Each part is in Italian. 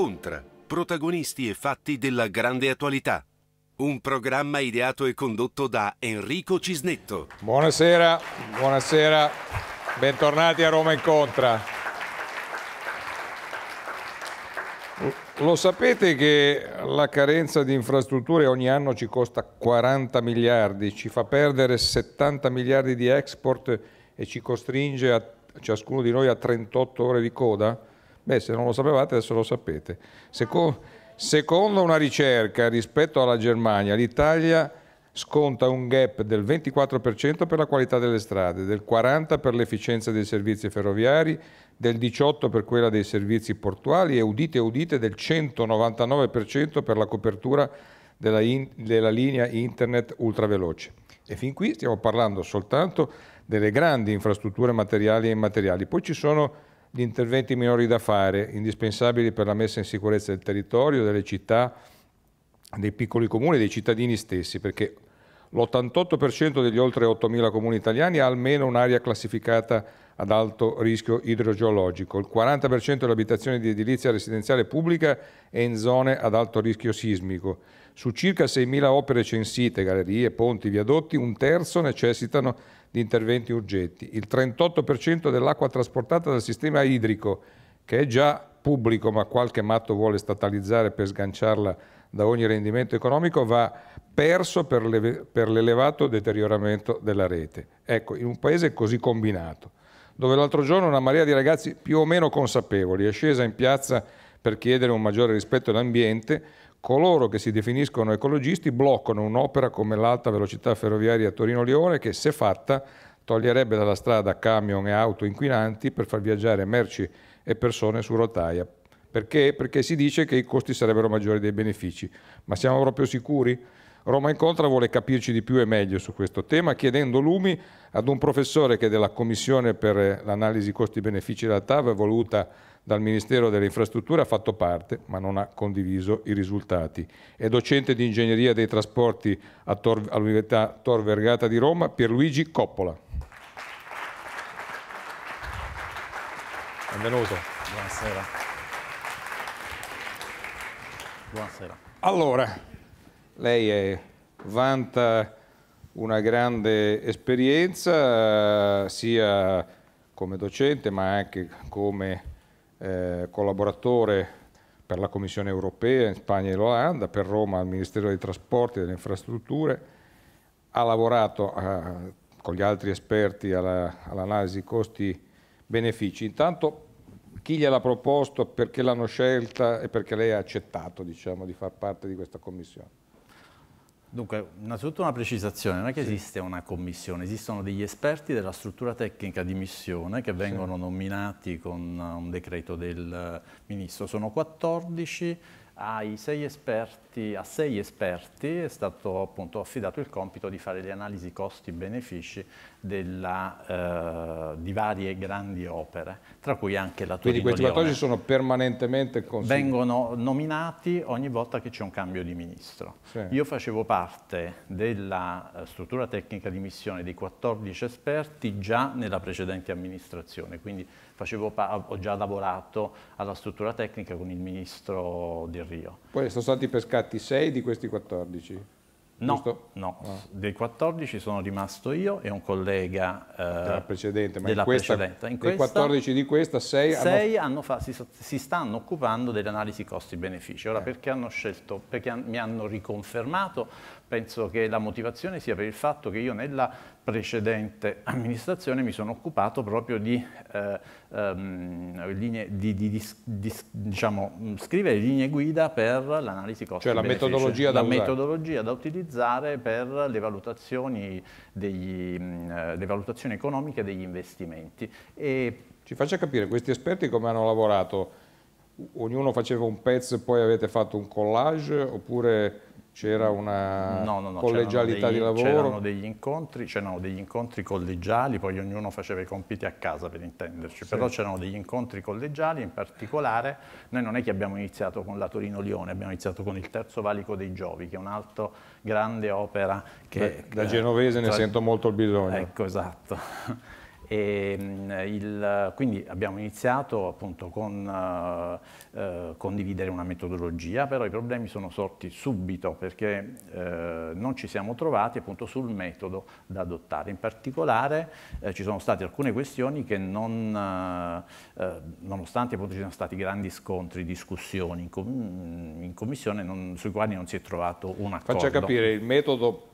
Incontra, protagonisti e fatti della grande attualità. Un programma ideato e condotto da Enrico Cisnetto. Buonasera, buonasera, bentornati a Roma Incontra. Lo sapete che la carenza di infrastrutture ogni anno ci costa 40 miliardi, ci fa perdere 70 miliardi di export e ci costringe a ciascuno di noi a 38 ore di coda? Beh, se non lo sapevate adesso lo sapete. Secondo una ricerca rispetto alla Germania, l'Italia sconta un gap del 24% per la qualità delle strade, del 40% per l'efficienza dei servizi ferroviari, del 18% per quella dei servizi portuali e, udite udite, del 199% per la copertura della linea internet ultraveloce. E fin qui stiamo parlando soltanto delle grandi infrastrutture materiali e immateriali. Poi ci sono gli interventi minori da fare, indispensabili per la messa in sicurezza del territorio, delle città, dei piccoli comuni, dei cittadini stessi, perché l'88% degli oltre 8.000 comuni italiani ha almeno un'area classificata ad alto rischio idrogeologico, il 40% delle abitazioni di edilizia residenziale pubblica è in zone ad alto rischio sismico. Su circa 6.000 opere censite, gallerie, ponti, viadotti, un terzo necessitano di interventi urgenti. Il 38% dell'acqua trasportata dal sistema idrico, che è già pubblico ma qualche matto vuole statalizzare per sganciarla da ogni rendimento economico, va perso per l'elevato deterioramento della rete. Ecco, in un paese così combinato, dove l'altro giorno una marea di ragazzi più o meno consapevoli è scesa in piazza per chiedere un maggiore rispetto all'ambiente, coloro che si definiscono ecologisti bloccano un'opera come l'alta velocità ferroviaria Torino-Lione che, se fatta, toglierebbe dalla strada camion e auto inquinanti per far viaggiare merci e persone su rotaia. Perché? Perché si dice che i costi sarebbero maggiori dei benefici. Ma siamo proprio sicuri? Roma Incontra vuole capirci di più e meglio su questo tema, chiedendo lumi ad un professore che della Commissione per l'analisi costi-benefici della TAV, voluta dal Ministero delle Infrastrutture, ha fatto parte, ma non ha condiviso i risultati. È docente di Ingegneria dei Trasporti all'Università Tor Vergata di Roma, Pierluigi Coppola. Benvenuto. Buonasera. Buonasera. Allora, lei vanta una grande esperienza, sia come docente, ma anche come collaboratore per la Commissione europea in Spagna e l'Olanda, per Roma al Ministero dei Trasporti e delle Infrastrutture, ha lavorato con gli altri esperti all'analisi costi-benefici. Intanto chi gliel'ha proposto, perché l'hanno scelta e perché lei ha accettato, diciamo, di far parte di questa Commissione? Dunque, innanzitutto una precisazione, non è che esiste una commissione, esistono degli esperti della struttura tecnica di missione che vengono nominati con un decreto del ministro, sono 14, a sei esperti è stato appunto affidato il compito di fare le analisi costi-benefici di varie grandi opere, tra cui anche la Torino-Lione. Quindi questi 14 sono permanentemente consigliati? Vengono nominati ogni volta che c'è un cambio di ministro. Sì. Io facevo parte della struttura tecnica di missione dei 14 esperti già nella precedente amministrazione, quindi ho già lavorato alla struttura tecnica con il ministro Del Rio. Poi sono stati pescati 6 di questi 14? No, dei 14 sono rimasto io e un collega della precedente, ma dei 14 di questa 6 si stanno occupando dell'analisi costi-benefici. Ora perché hanno scelto, perché mi hanno riconfermato, penso che la motivazione sia per il fatto che io nella precedente amministrazione mi sono occupato proprio di scrivere linee guida per l'analisi costi-benefici, cioè la metodologia da utilizzare per le valutazioni economiche degli investimenti. E ci faccia capire questi esperti come hanno lavorato? Ognuno faceva un pezzo e poi avete fatto un collage, oppure c'era una collegialità di lavoro? C'erano degli incontri collegiali, poi ognuno faceva i compiti a casa, per intenderci, però c'erano degli incontri collegiali. In particolare noi non è che abbiamo iniziato con la Torino-Lione, abbiamo iniziato con il Terzo Valico dei Giovi, che è un'altra grande opera che... Beh, da genovese ne sento molto il bisogno. Ecco, esatto. Quindi abbiamo iniziato appunto con condividere una metodologia, però i problemi sono sorti subito perché non ci siamo trovati appunto sul metodo da adottare. In particolare ci sono state alcune questioni che nonostante appunto ci siano stati grandi scontri, discussioni in commissione, sui quali non si è trovato un accordo. Faccia capire, il metodo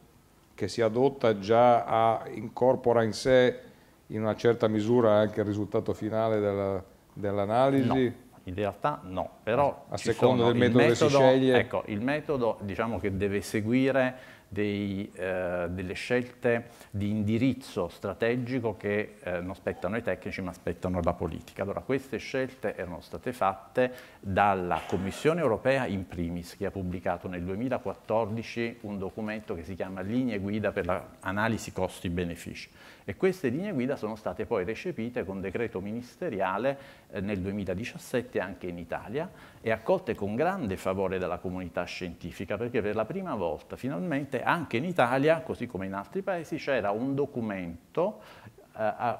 che si adotta già incorpora in sé in una certa misura anche il risultato finale dell'analisi? No, in realtà no, però a seconda del metodo che si sceglie. Ecco, il metodo diciamo che deve seguire delle scelte di indirizzo strategico che non spettano ai tecnici ma spettano alla politica. Allora queste scelte erano state fatte dalla Commissione europea in primis, che ha pubblicato nel 2014 un documento che si chiama Linee guida per l'analisi costi-benefici, e queste linee guida sono state poi recepite con decreto ministeriale nel 2017 anche in Italia e accolte con grande favore dalla comunità scientifica, perché per la prima volta finalmente anche in Italia, così come in altri paesi, c'era un documento,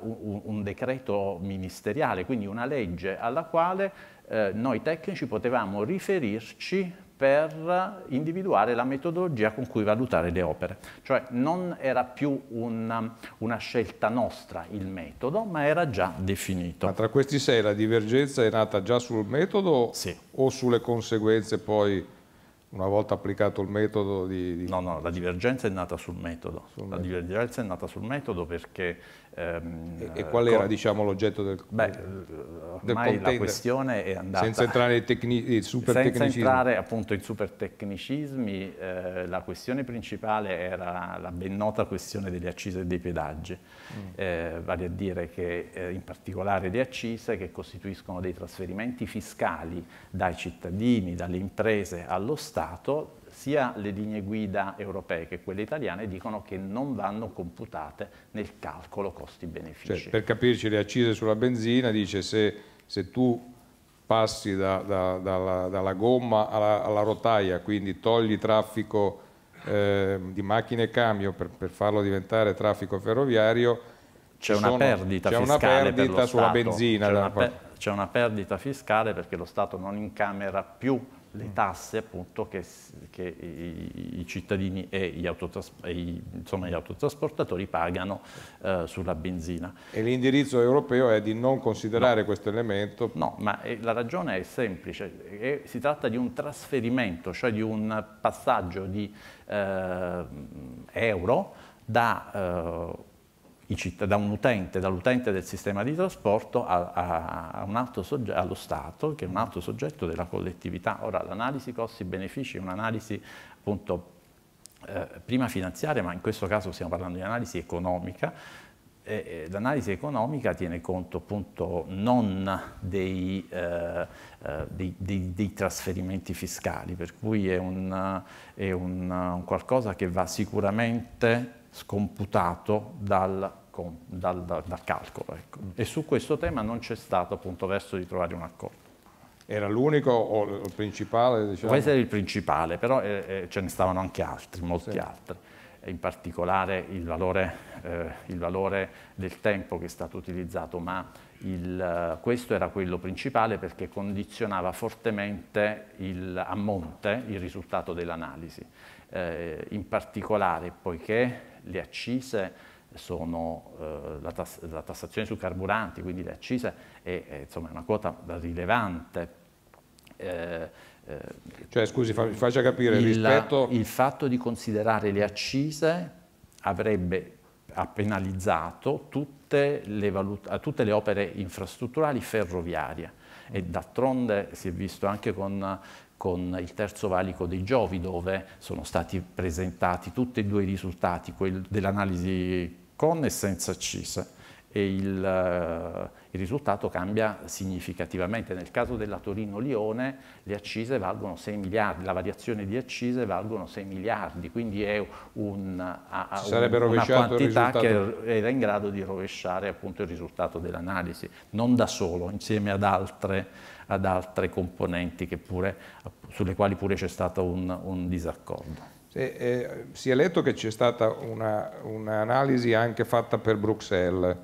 un decreto ministeriale, quindi una legge alla quale noi tecnici potevamo riferirci per individuare la metodologia con cui valutare le opere. Cioè non era più una scelta nostra il metodo, ma era già definito. Ma tra questi sei la divergenza è nata già sul metodo? Sì. O sulle conseguenze poi, una volta applicato il metodo? No, la divergenza è nata sul metodo. Divergenza è nata sul metodo perché... e qual era diciamo, l'oggetto del contendere? La questione è andata... Senza entrare in super tecnicismi, la questione principale era la ben nota questione delle accise e dei pedaggi. Vale a dire che in particolare le accise, che costituiscono dei trasferimenti fiscali dai cittadini, dalle imprese allo Stato, sia le linee guida europee che quelle italiane dicono che non vanno computate nel calcolo costi-benefici. Cioè, per capirci, le accise sulla benzina dice se tu passi dalla gomma alla rotaia, quindi togli traffico di macchine e camion per farlo diventare traffico ferroviario, c'è una perdita fiscale sulla benzina. C'è una perdita fiscale perché lo Stato non incamera più le tasse appunto che i cittadini e gli autotrasportatori pagano sulla benzina. E l'indirizzo europeo è di non considerare questo elemento? No, ma la ragione è semplice, si tratta di un trasferimento, cioè di un passaggio di euro dall'utente del sistema di trasporto allo Stato, che è un altro soggetto della collettività. Ora, l'analisi costi-benefici è un'analisi appunto prima finanziaria, ma in questo caso stiamo parlando di analisi economica. L'analisi economica tiene conto appunto non dei trasferimenti fiscali, per cui è un qualcosa che va sicuramente scomputato dal calcolo. Ecco. E su questo tema non c'è stato appunto verso di trovare un accordo. Era l'unico o il principale? Diciamo? Questo era il principale, però ce ne stavano anche altri, molti altri. In particolare il valore del tempo che è stato utilizzato, ma questo era quello principale perché condizionava fortemente il risultato dell'analisi. In particolare, poiché le accise sono la tassazione sui carburanti, quindi le accise è insomma, una quota rilevante. Cioè, scusi, faccia capire rispetto... Il fatto di considerare le accise avrebbe penalizzato tutte le opere infrastrutturali ferroviarie e d'altronde si è visto anche con il Terzo Valico dei Giovi, dove sono stati presentati tutti e due i risultati, quello dell'analisi con e senza accise, e il risultato cambia significativamente. Nel caso della Torino-Lione le accise valgono 6 miliardi, la variazione di accise valgono 6 miliardi, quindi è una quantità che era in grado di rovesciare appunto il risultato dell'analisi, non da solo, insieme ad altre componenti sulle quali pure c'è stato un disaccordo. Si è letto che c'è stata un'analisi anche fatta per Bruxelles,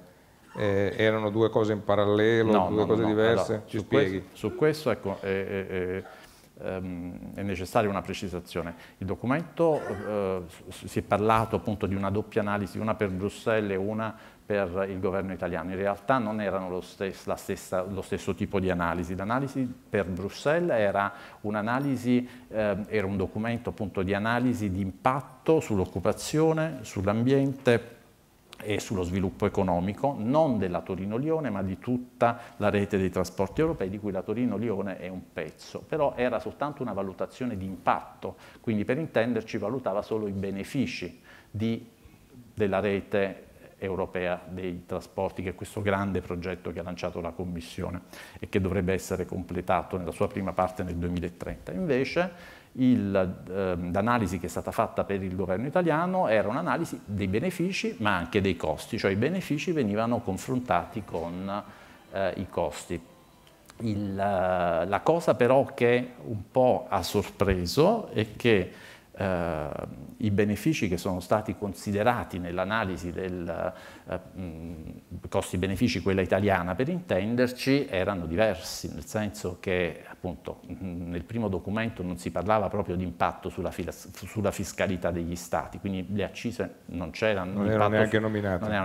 Erano due cose in parallelo, due cose diverse? Allora, su questo ecco, è necessaria una precisazione. Il documento, si è parlato appunto di una doppia analisi, una per Bruxelles e una per il governo italiano. In realtà non erano lo stesso tipo di analisi. L'analisi per Bruxelles era un'analisi, era un documento appunto di analisi di impatto sull'occupazione, sull'ambiente e sullo sviluppo economico, non della Torino-Lione ma di tutta la rete dei trasporti europei, di cui la Torino-Lione è un pezzo, però era soltanto una valutazione di impatto, quindi per intenderci valutava solo i benefici della rete europea dei trasporti, che è questo grande progetto che ha lanciato la Commissione e che dovrebbe essere completato nella sua prima parte nel 2030. Invece l'analisi che è stata fatta per il governo italiano era un'analisi dei benefici ma anche dei costi, cioè i benefici venivano confrontati con i costi. La cosa però che un po' ha sorpreso è che i benefici che sono stati considerati nell'analisi del costi-benefici, quella italiana per intenderci, erano diversi, nel senso che appunto nel primo documento non si parlava proprio di impatto sulla fiscalità degli stati, quindi le accise non c'erano, non erano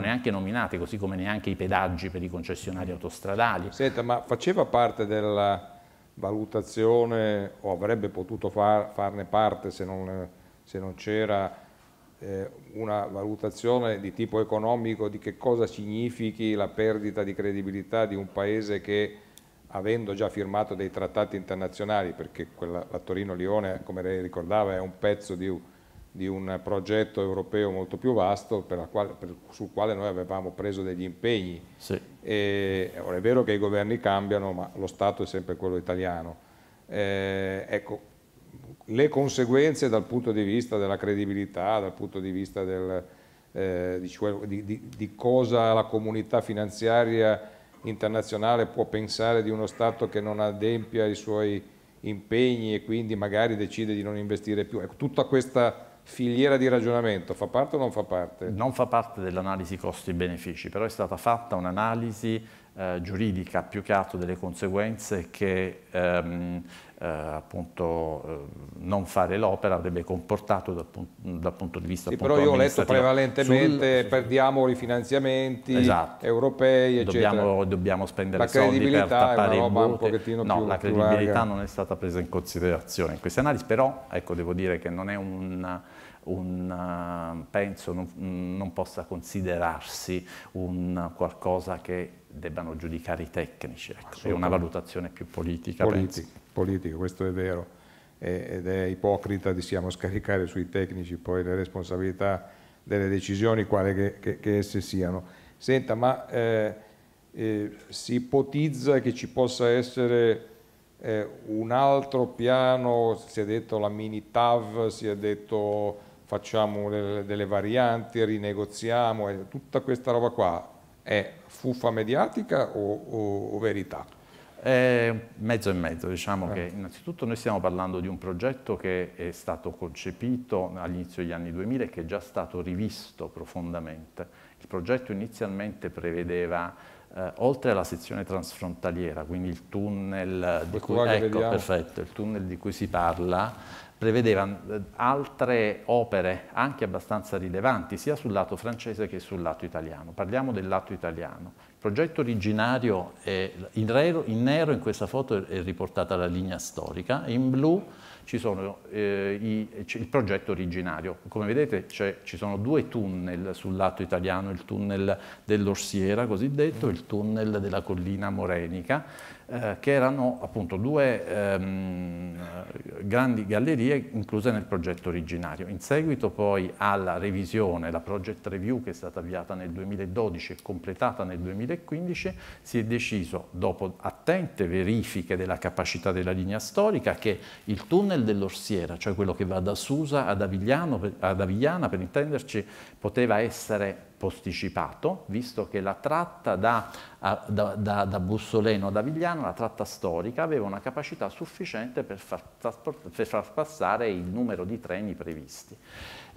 neanche nominate, così come neanche i pedaggi per i concessionari autostradali. Senta, ma faceva parte della valutazione, o avrebbe potuto farne parte se non c'era una valutazione di tipo economico di che cosa significhi la perdita di credibilità di un paese che, avendo già firmato dei trattati internazionali, perché la Torino-Lione, come lei ricordava, è un pezzo di un progetto europeo molto più vasto sul quale noi avevamo preso degli impegni. Sì. È vero che i governi cambiano, ma lo Stato è sempre quello italiano. Ecco, le conseguenze dal punto di vista della credibilità, dal punto di vista di cosa la comunità finanziaria internazionale può pensare di uno Stato che non adempia i suoi impegni e quindi magari decide di non investire più. Ecco, tutta questa filiera di ragionamento fa parte o non fa parte? Non fa parte dell'analisi costi-benefici, però è stata fatta un'analisi giuridica più che altro delle conseguenze che appunto non fare l'opera avrebbe comportato dal punto di vista. Sì, però io ho letto prevalentemente perdiamo rifinanziamenti, esatto, europei, eccetera. Dobbiamo spendere la soldi per tappare i buchi. No, la credibilità non è stata presa in considerazione in questa analisi, però ecco, devo dire che non è penso non possa considerarsi un qualcosa che debbano giudicare i tecnici, ecco. È una valutazione più politica, questo è vero, ed è ipocrita scaricare sui tecnici poi le responsabilità delle decisioni, quali che esse siano. Senta, ma si ipotizza che ci possa essere un altro piano? Si è detto la mini TAV, si è detto facciamo delle varianti, rinegoziamo, tutta questa roba qua è fuffa mediatica o verità? Mezzo e mezzo, diciamo che innanzitutto noi stiamo parlando di un progetto che è stato concepito all'inizio degli anni 2000 e che è già stato rivisto profondamente. Il progetto inizialmente prevedeva oltre alla sezione transfrontaliera, quindi il tunnel di cui, ecco, perfetto, il tunnel di cui si parla, prevedeva altre opere anche abbastanza rilevanti sia sul lato francese che sul lato italiano. Parliamo del lato italiano. Il progetto originario è in nero, in questa foto è riportata la linea storica, e in blu ci sono, il progetto originario. Come vedete ci sono due tunnel sul lato italiano, il tunnel dell'Orsiera cosiddetto, il tunnel della Collina Morenica, che erano appunto due grandi gallerie incluse nel progetto originario. In seguito poi alla revisione, la project review, che è stata avviata nel 2012 e completata nel 2015, si è deciso, dopo attente verifiche della capacità della linea storica, che il tunnel dell'Orsiera, cioè quello che va da Susa ad Avigliana per intenderci, poteva essere posticipato, visto che la tratta da Bussoleno ad Avigliana, la tratta storica, aveva una capacità sufficiente per far passare il numero di treni previsti.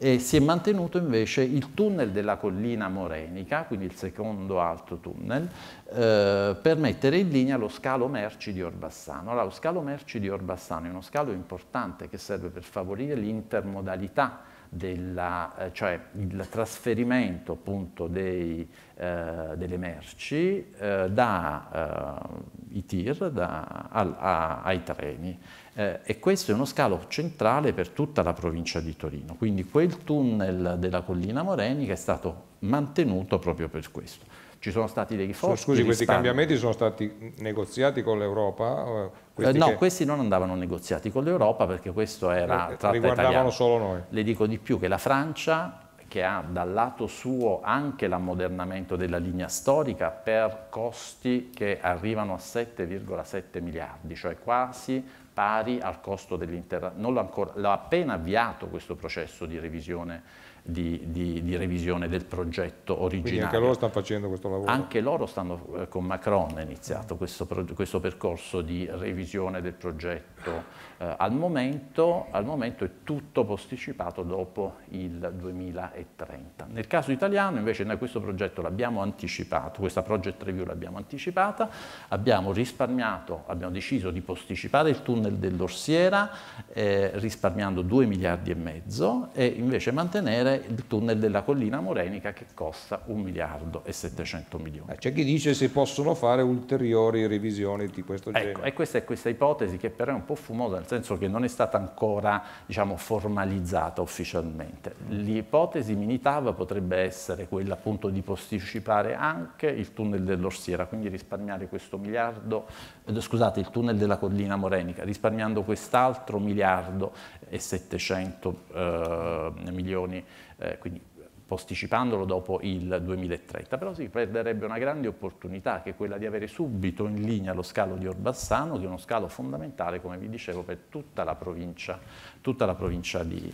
E si è mantenuto invece il tunnel della Collina Morenica, quindi il secondo alto tunnel, per mettere in linea lo scalo merci di Orbassano. Allora, lo scalo merci di Orbassano è uno scalo importante che serve per favorire l'intermodalità, cioè il trasferimento appunto delle merci dai tir ai treni, e questo è uno scalo centrale per tutta la provincia di Torino, quindi quel tunnel della Collina Morenica è stato mantenuto proprio per questo. Ci sono stati dei forti risparmi. Scusi, questi cambiamenti sono stati negoziati con l'Europa? No, questi non andavano negoziati con l'Europa perché questo era tratta italiana. Riguardavano solo noi. Le dico di più, che la Francia, che ha dal lato suo anche l'ammodernamento della linea storica per costi che arrivano a 7,7 miliardi, cioè quasi pari al costo dell'intera... Non l'ho ancora... L'ho appena avviato questo processo di revisione di revisione del progetto originario. Quindi anche loro stanno facendo questo lavoro? Anche loro stanno, con Macron è iniziato questo percorso di revisione del progetto. Al momento è tutto posticipato dopo il 2030. Nel caso italiano invece noi questo progetto l'abbiamo anticipato, questa project review l'abbiamo anticipata, abbiamo risparmiato, abbiamo deciso di posticipare il tunnel dell'Orsiera risparmiando 2,5 miliardi e invece mantenere il tunnel della Collina Morenica che costa 1,7 miliardi. C'è chi dice se possono fare ulteriori revisioni di questo genere. Ecco, e questa ipotesi che però è un po' fumosa, nel senso che non è stata ancora, diciamo, formalizzata ufficialmente. L'ipotesi Minitava potrebbe essere quella appunto di posticipare anche il tunnel dell'Orsiera, quindi risparmiare questo miliardo, scusate, il tunnel della Collina Morenica, risparmiando quest'altro 1,7 miliardi milioni, quindi posticipandolo dopo il 2030, però si perderebbe una grande opportunità che è quella di avere subito in linea lo scalo di Orbassano, che è uno scalo fondamentale, come vi dicevo, per tutta la provincia di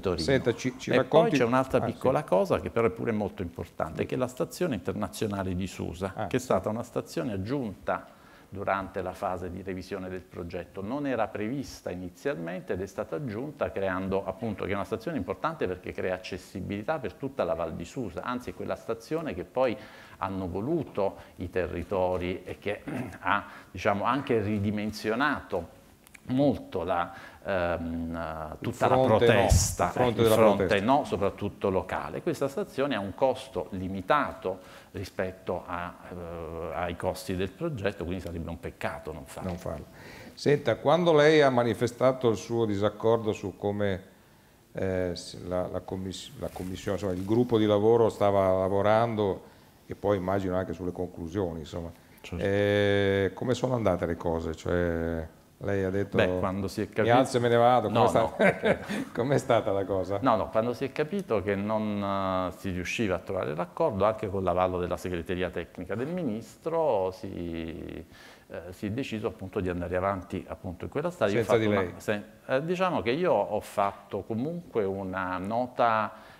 Torino. Senta, ci racconti... Poi c'è un'altra piccola cosa che però è pure molto importante, che è la stazione internazionale di Susa, che è stata una stazione aggiunta durante la fase di revisione del progetto, non era prevista inizialmente ed è stata aggiunta creando appunto, che è una stazione importante perché crea accessibilità per tutta la Val di Susa, anzi è quella stazione che poi hanno voluto i territori e che ha, diciamo, anche ridimensionato molto tutta la protesta, il fronte no, soprattutto locale. Questa stazione ha un costo limitato rispetto ai costi del progetto, quindi sarebbe un peccato non farlo. Senta, quando lei ha manifestato il suo disaccordo su come la commissione, insomma, il gruppo di lavoro stava lavorando e poi immagino anche sulle conclusioni, insomma, certo. Come sono andate le cose? Cioè, lei ha detto, beh, quando si è capito... mi alzo e me ne vado, no, com'è stata la cosa? No, quando si è capito che non si riusciva a trovare l'accordo, anche con l'avallo della segreteria tecnica del ministro, si è deciso appunto di andare avanti appunto in quella strada. Senza di lei? Diciamo che io ho fatto comunque una nota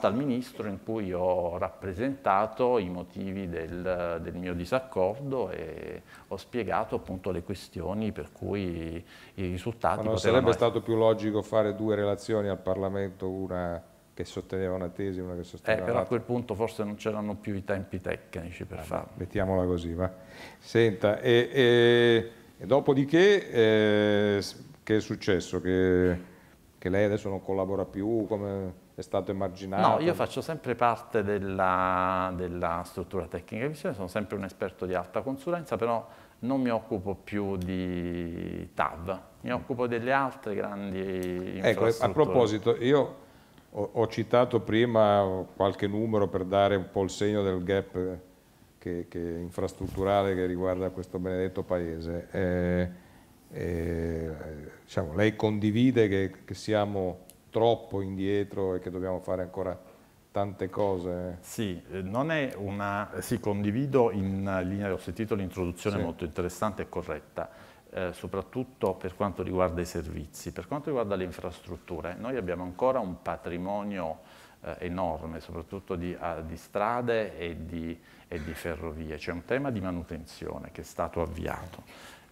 al ministro in cui ho rappresentato i motivi del mio disaccordo e ho spiegato appunto le questioni per cui i risultati... Ma non sarebbe stato più logico fare due relazioni al Parlamento, una che sosteneva una tesi e una che sosteneva l'altra? Però a quel punto forse non c'erano più i tempi tecnici per farlo. Mettiamola così, va. Senta, e dopodiché che è successo? Che lei adesso non collabora più, come è stato emarginato? No, io faccio sempre parte della struttura tecnica di visione, sono sempre un esperto di alta consulenza, però non mi occupo più di TAV, mi occupo delle altre grandi infrastrutture. Ecco, a proposito, io ho citato prima qualche numero per dare un po' il segno del gap infrastrutturale che riguarda questo benedetto paese. Diciamo, lei condivide che siamo troppo indietro e che dobbiamo fare ancora tante cose? Sì, condivido in linea, ho sentito l'introduzione molto interessante e corretta, soprattutto per quanto riguarda i servizi. Per quanto riguarda le infrastrutture, noi abbiamo ancora un patrimonio enorme, soprattutto di strade e di ferrovie. C'è un tema di manutenzione che è stato avviato.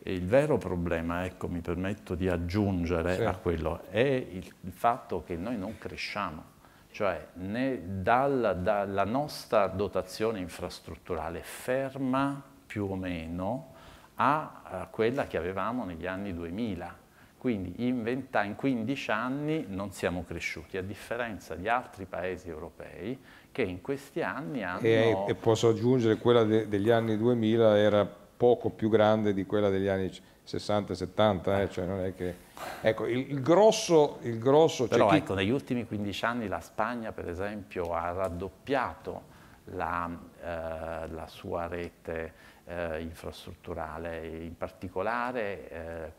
E il vero problema, ecco, mi permetto di aggiungere a quello, è il fatto che noi non cresciamo. Cioè, né dalla nostra dotazione infrastrutturale ferma più o meno a quella che avevamo negli anni 2000. Quindi in 15 anni non siamo cresciuti, a differenza di altri paesi europei che in questi anni hanno... E posso aggiungere, quella degli anni 2000 era poco più grande di quella degli anni 60-70, cioè non è che... Ecco, il grosso... Però cioè, ecco, negli ultimi 15 anni la Spagna, per esempio, ha raddoppiato la sua rete infrastrutturale, in particolare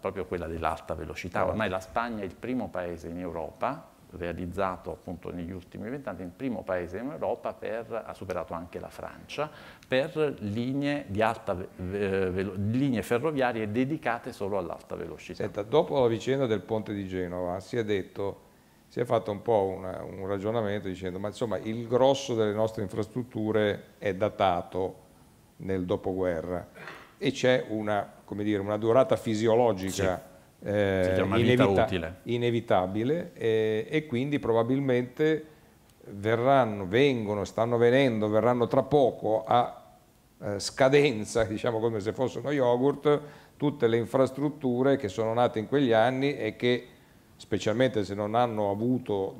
proprio quella dell'alta velocità. Ormai la Spagna è il primo paese in Europa, realizzato appunto negli ultimi 20 anni, il primo paese in Europa ha superato anche la Francia per linee di alta linee ferroviarie dedicate solo all'alta velocità. Senta, dopo la vicenda del ponte di Genova si è fatto un po' un ragionamento dicendo, ma insomma il grosso delle nostre infrastrutture è datato nel dopoguerra e c'è una durata fisiologica inevitabile e quindi probabilmente verranno tra poco a scadenza, diciamo come se fossero yogurt, tutte le infrastrutture che sono nate in quegli anni e che, specialmente se non hanno avuto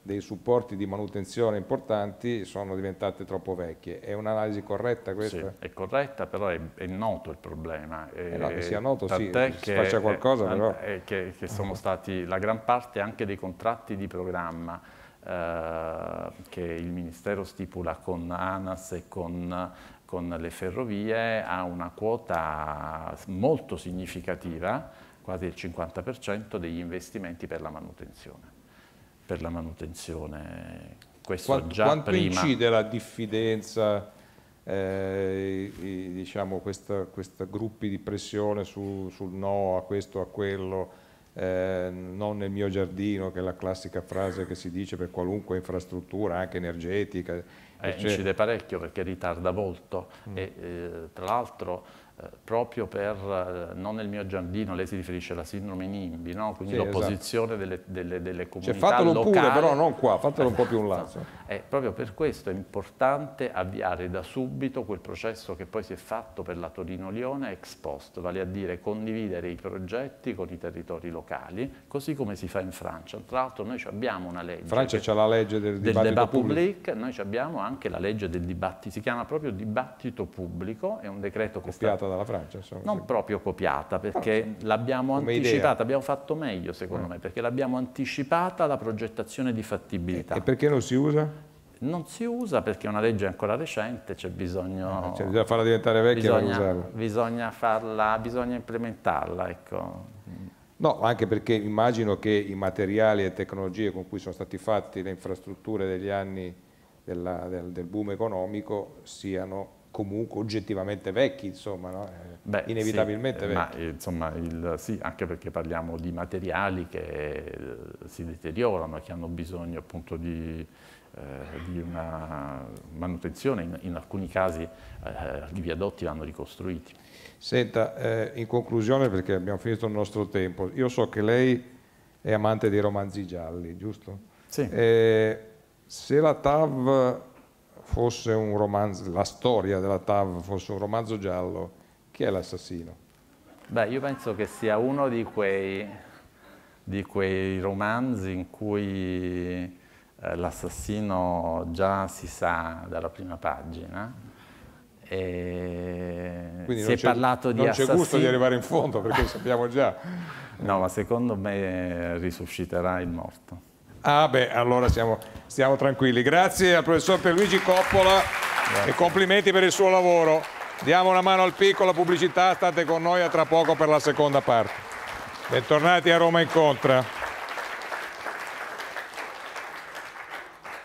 dei supporti di manutenzione importanti, sono diventate troppo vecchie. È un'analisi corretta questa? Sì, è corretta, però è noto il problema. Che sia noto, sì, che si faccia qualcosa, però... Che sono stati la gran parte anche dei contratti di programma che il Ministero stipula con ANAS e con le ferrovie, ha una quota molto significativa, quasi il 50% degli investimenti per la manutenzione. Questo già quanto prima... incide la diffidenza, diciamo, questi gruppi di pressione sul no a questo, a quello, non nel mio giardino, che è la classica frase che si dice per qualunque infrastruttura, anche energetica. Incide parecchio perché ritarda molto e tra l'altro... proprio per non nel mio giardino, lei si riferisce alla sindrome NIMBY, no? Quindi sì, l'opposizione delle comunità fatelo locali. Fatelo pure, però non qua, fatelo un po' più in là. Proprio per questo è importante avviare da subito quel processo che poi si è fatto per la Torino-Lione ex post, vale a dire condividere i progetti con i territori locali, così come si fa in Francia. Tra l'altro noi abbiamo una legge. In Francia c'è la legge del dibattito pubblico. Noi abbiamo anche la legge del dibattito, si chiama proprio dibattito pubblico, è un decreto che sta dalla Francia, insomma. Non proprio copiata, perché l'abbiamo anticipata, abbiamo fatto meglio secondo me, perché l'abbiamo anticipata alla progettazione di fattibilità. E perché non si usa? Non si usa perché è una legge ancora recente, c'è bisogno... Cioè, bisogna farla diventare vecchia e usarla. Bisogna implementarla, ecco. No, anche perché immagino che i materiali e tecnologie con cui sono stati fatti le infrastrutture degli anni del boom economico siano... comunque oggettivamente vecchi, insomma, no? Inevitabilmente vecchi. Ma, insomma, anche perché parliamo di materiali che si deteriorano, che hanno bisogno appunto di una manutenzione, in alcuni casi i viadotti vanno ricostruiti. Senta, in conclusione, perché abbiamo finito il nostro tempo, io so che lei è amante dei romanzi gialli, giusto? Sì. Se la TAV... fosse un romanzo, la storia della TAV fosse un romanzo giallo, chi è l'assassino? Beh, io penso che sia uno di quei romanzi in cui l'assassino già si sa dalla prima pagina. E quindi si è parlato di assassino. Non c'è gusto di arrivare in fondo perché lo sappiamo già. No, ma secondo me risusciterà il morto. Ah beh, allora siamo tranquilli. Grazie al professor Pierluigi Coppola e complimenti per il suo lavoro. Diamo una mano al piccola pubblicità, state con noi, a tra poco per la seconda parte. Bentornati a Roma Incontra.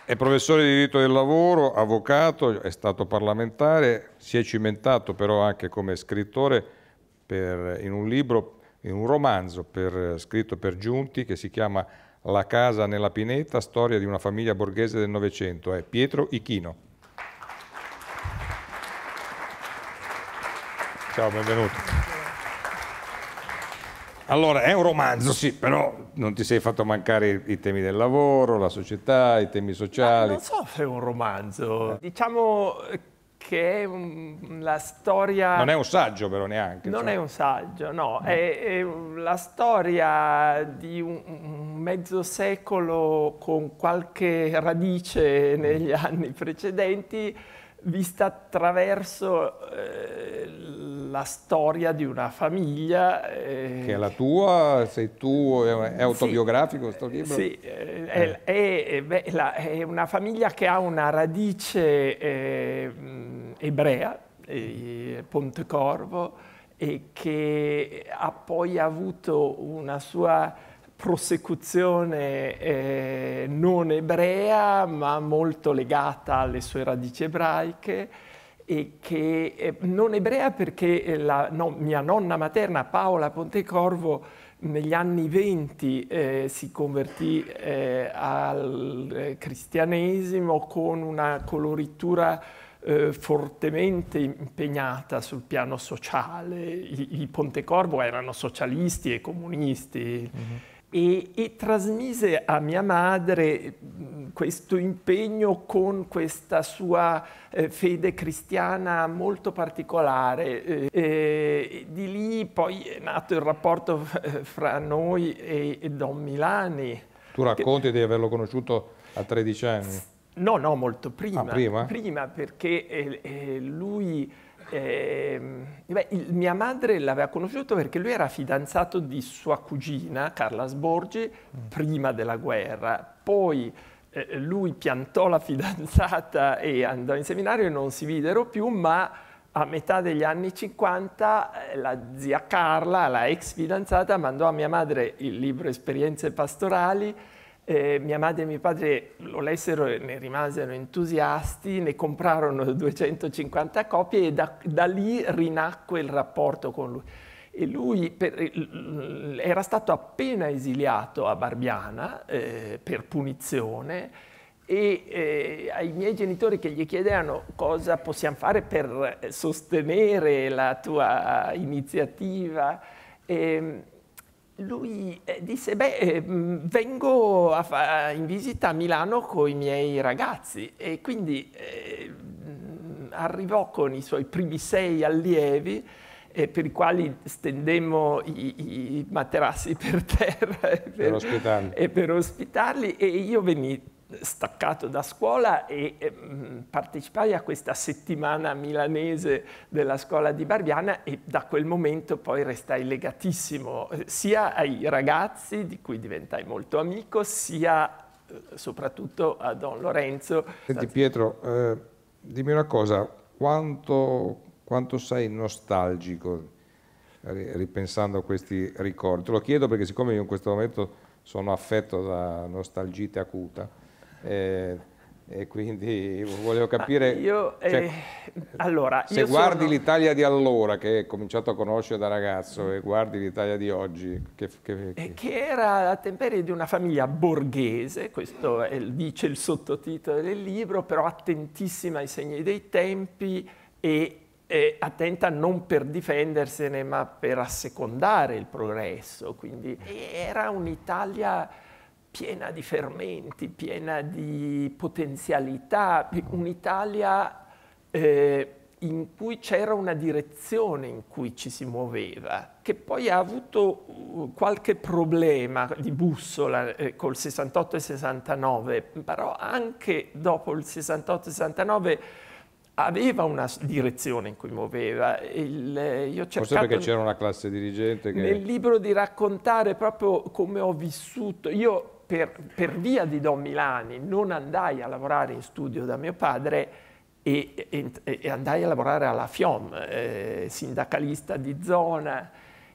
È professore di diritto del lavoro, avvocato, è stato parlamentare, si è cimentato però anche come scrittore in un libro in un romanzo scritto per Giunti che si chiama La casa nella pineta, storia di una famiglia borghese del Novecento, è Pietro Ichino. Ciao, benvenuto. Allora, è un romanzo, sì, però non ti sei fatto mancare i temi del lavoro, la società, i temi sociali. Non so se è un romanzo. Diciamo che è la storia... Non è un saggio, però, neanche. Non è un saggio, no. È la storia di un mezzo secolo con qualche radice negli anni precedenti, vista attraverso la storia di una famiglia. Che è la tua, sei tu, è autobiografico questo libro? Sì, è una famiglia che ha una radice ebrea, Pontecorvo, e che ha poi avuto una sua prosecuzione non ebrea ma molto legata alle sue radici ebraiche, e che non ebrea perché mia nonna materna Paola Pontecorvo negli anni 20 si convertì al cristianesimo con una coloritura fortemente impegnata sul piano sociale. I Pontecorvo erano socialisti e comunisti. E trasmise a mia madre questo impegno con questa sua fede cristiana molto particolare. Di lì poi è nato il rapporto fra noi e Don Milani. Tu racconti di averlo conosciuto a 13 anni? No, no, molto prima. Ah, prima? Prima, perché lui... mia madre l'aveva conosciuto perché lui era fidanzato di sua cugina, Carla Sborgi, prima della guerra. Poi lui piantò la fidanzata e andò in seminario e non si videro più, ma a metà degli anni 50 la zia Carla, la ex fidanzata, mandò a mia madre il libro Esperienze pastorali. Mia madre e mio padre lo lessero e ne rimasero entusiasti, ne comprarono 250 copie e da lì rinacque il rapporto con lui. E lui era stato appena esiliato a Barbiana per punizione, e ai miei genitori, che gli chiedevano cosa possiamo fare per sostenere la tua iniziativa, lui disse: vengo in visita a Milano con i miei ragazzi. E quindi arrivò con i suoi primi 6 allievi, per i quali stendemmo i materassi per terra per ospitarli, e io venii staccato da scuola e partecipai a questa settimana milanese della scuola di Barbiana, e da quel momento poi restai legatissimo sia ai ragazzi, di cui diventai molto amico, sia soprattutto a Don Lorenzo. Senti Pietro, dimmi una cosa, quanto sei nostalgico ripensando a questi ricordi? Te lo chiedo perché, siccome io in questo momento sono affetto da nostalgite acuta, e quindi volevo capire se guardi l'Italia di allora, che hai cominciato a conoscere da ragazzo, e guardi l'Italia di oggi che era la temperie di una famiglia borghese, questo dice il sottotitolo del libro, però attentissima ai segni dei tempi e attenta non per difendersene ma per assecondare il progresso. Quindi era un'Italia piena di fermenti, piena di potenzialità, un'Italia in cui c'era una direzione in cui ci si muoveva, che poi ha avuto qualche problema di bussola col 68 e 69, però anche dopo il 68 e 69 aveva una direzione in cui muoveva. Io ho cercato, forse perché c'era una classe dirigente che... Nel libro di raccontare proprio come ho vissuto. Io per via di Don Milani non andai a lavorare in studio da mio padre e andai a lavorare alla FIOM, sindacalista di zona,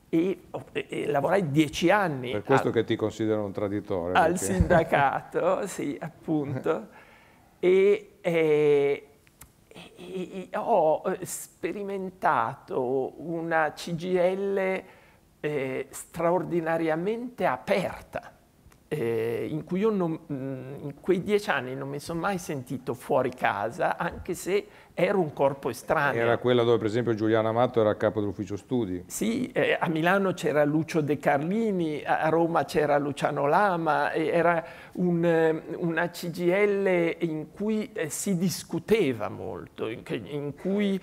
e lavorai 10 anni. Per questo che ti considero un traditore. Al sindacato, sì, appunto. E ho sperimentato una CGIL straordinariamente aperta, in cui io non, in quei 10 anni non mi sono mai sentito fuori casa, anche se ero un corpo estraneo. Era quella dove per esempio Giuliano Amato era capo dell'ufficio studi. Sì, a Milano c'era Lucio De Carlini, a Roma c'era Luciano Lama, era una CGIL in cui si discuteva molto, in cui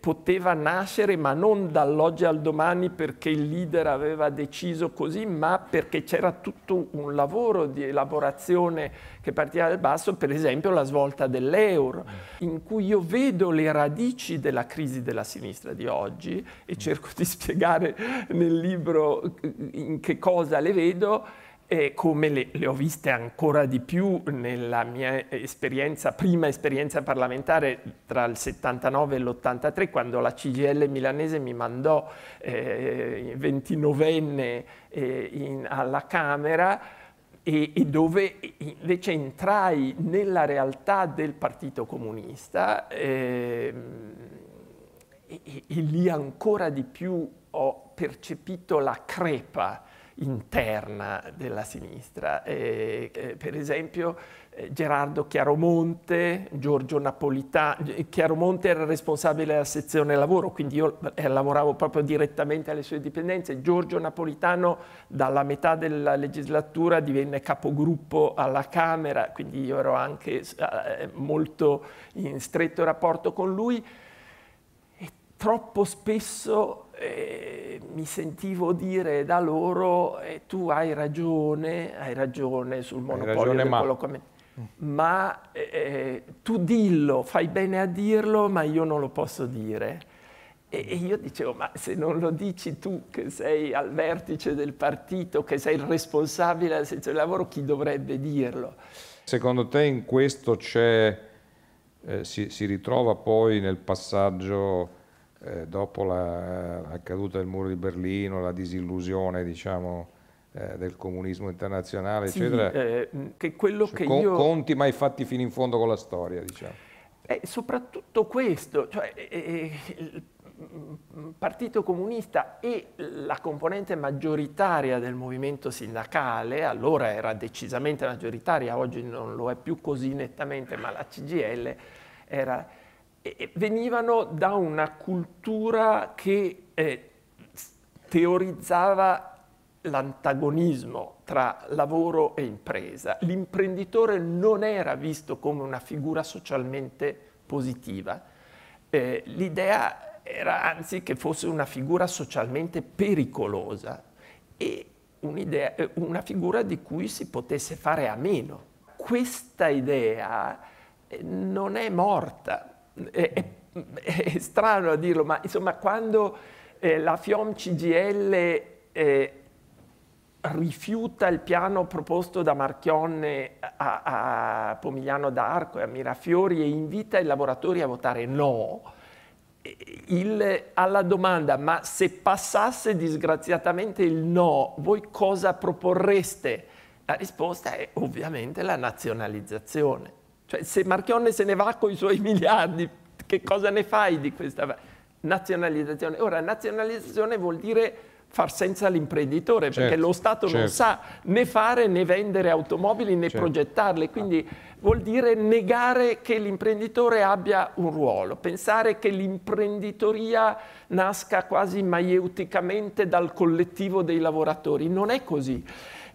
poteva nascere, ma non dall'oggi al domani perché il leader aveva deciso così, ma perché c'era tutto un lavoro di elaborazione che partiva dal basso, per esempio la svolta dell'euro, in cui io vedo le radici della crisi della sinistra di oggi e cerco di spiegare nel libro in che cosa le vedo, e come le ho viste ancora di più nella mia esperienza, prima esperienza parlamentare tra il 79 e l'83, quando la CGIL milanese mi mandò 29enne alla Camera, e dove invece entrai nella realtà del Partito Comunista, e lì ancora di più ho percepito la crepa interna della sinistra. Per esempio Gerardo Chiaromonte, Giorgio Napolitano. Chiaromonte era responsabile della sezione lavoro, quindi io lavoravo proprio direttamente alle sue dipendenze. Giorgio Napolitano dalla metà della legislatura divenne capogruppo alla Camera, quindi io ero anche molto in stretto rapporto con lui, e troppo spesso mi sentivo dire da loro tu hai ragione sul monopolio del collocamento, ma tu dillo, fai bene a dirlo, ma io non lo posso dire. E io dicevo, ma se non lo dici tu che sei al vertice del partito, che sei il responsabile della sezione del lavoro, chi dovrebbe dirlo? Secondo te in questo c'è, si ritrova poi nel passaggio dopo la caduta del muro di Berlino, la disillusione, diciamo, del comunismo internazionale, sì, eccetera, che quello cioè, che io... conti mai fatti fino in fondo con la storia, diciamo. Soprattutto questo, cioè, il Partito Comunista e la componente maggioritaria del movimento sindacale, allora era decisamente maggioritaria, oggi non lo è più così nettamente, ma la CGIL era... venivano da una cultura che teorizzava l'antagonismo tra lavoro e impresa. L'imprenditore non era visto come una figura socialmente positiva. L'idea era anzi che fosse una figura socialmente pericolosa e una figura di cui si potesse fare a meno. Questa idea non è morta. È strano a dirlo, ma insomma quando la FIOM CGIL rifiuta il piano proposto da Marchionne a Pomigliano d'Arco e a Mirafiori e invita i lavoratori a votare no, alla domanda ma se passasse disgraziatamente il no, voi cosa proporreste? La risposta è ovviamente la nazionalizzazione. Cioè, se Marchionne se ne va con i suoi miliardi, che cosa ne fai di questa nazionalizzazione? Ora, nazionalizzazione vuol dire far senza l'imprenditore, certo, perché lo Stato certo non sa né fare né vendere automobili né certo progettarle, quindi vuol dire negare che l'imprenditore abbia un ruolo, pensare che l'imprenditoria nasca quasi maieuticamente dal collettivo dei lavoratori. Non è così.